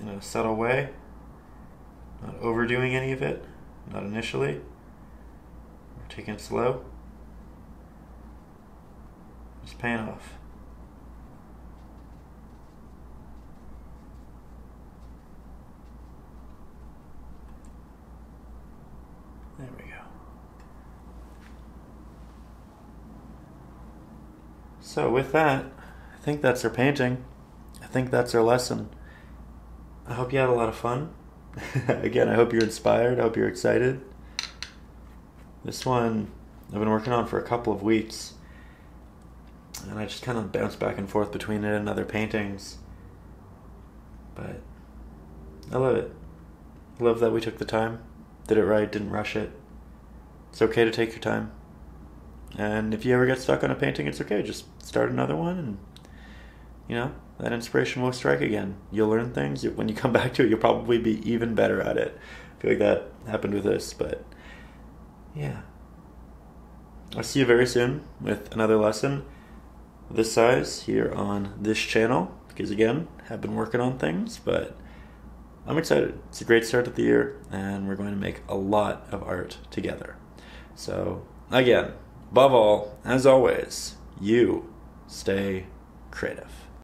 in a subtle way, not overdoing any of it, not initially. We're taking it slow. It's paying off. There we go. So with that, I think that's our painting. I think that's our lesson. I hope you had a lot of fun. Again, I hope you're inspired. I hope you're excited. This one I've been working on for a couple of weeks, and I just kind of bounce back and forth between it and other paintings. But I love it. I love that we took the time, did it right, didn't rush it. It's okay to take your time. And if you ever get stuck on a painting, it's okay. Just start another one, and you know, that inspiration will strike again. You'll learn things. When you come back to it, you'll probably be even better at it. I feel like that happened with this, but yeah. I'll see you very soon with another lesson this size here on this channel, because again, I've been working on things, but I'm excited. It's a great start of the year, and we're going to make a lot of art together. So again, above all, as always, you stay creative.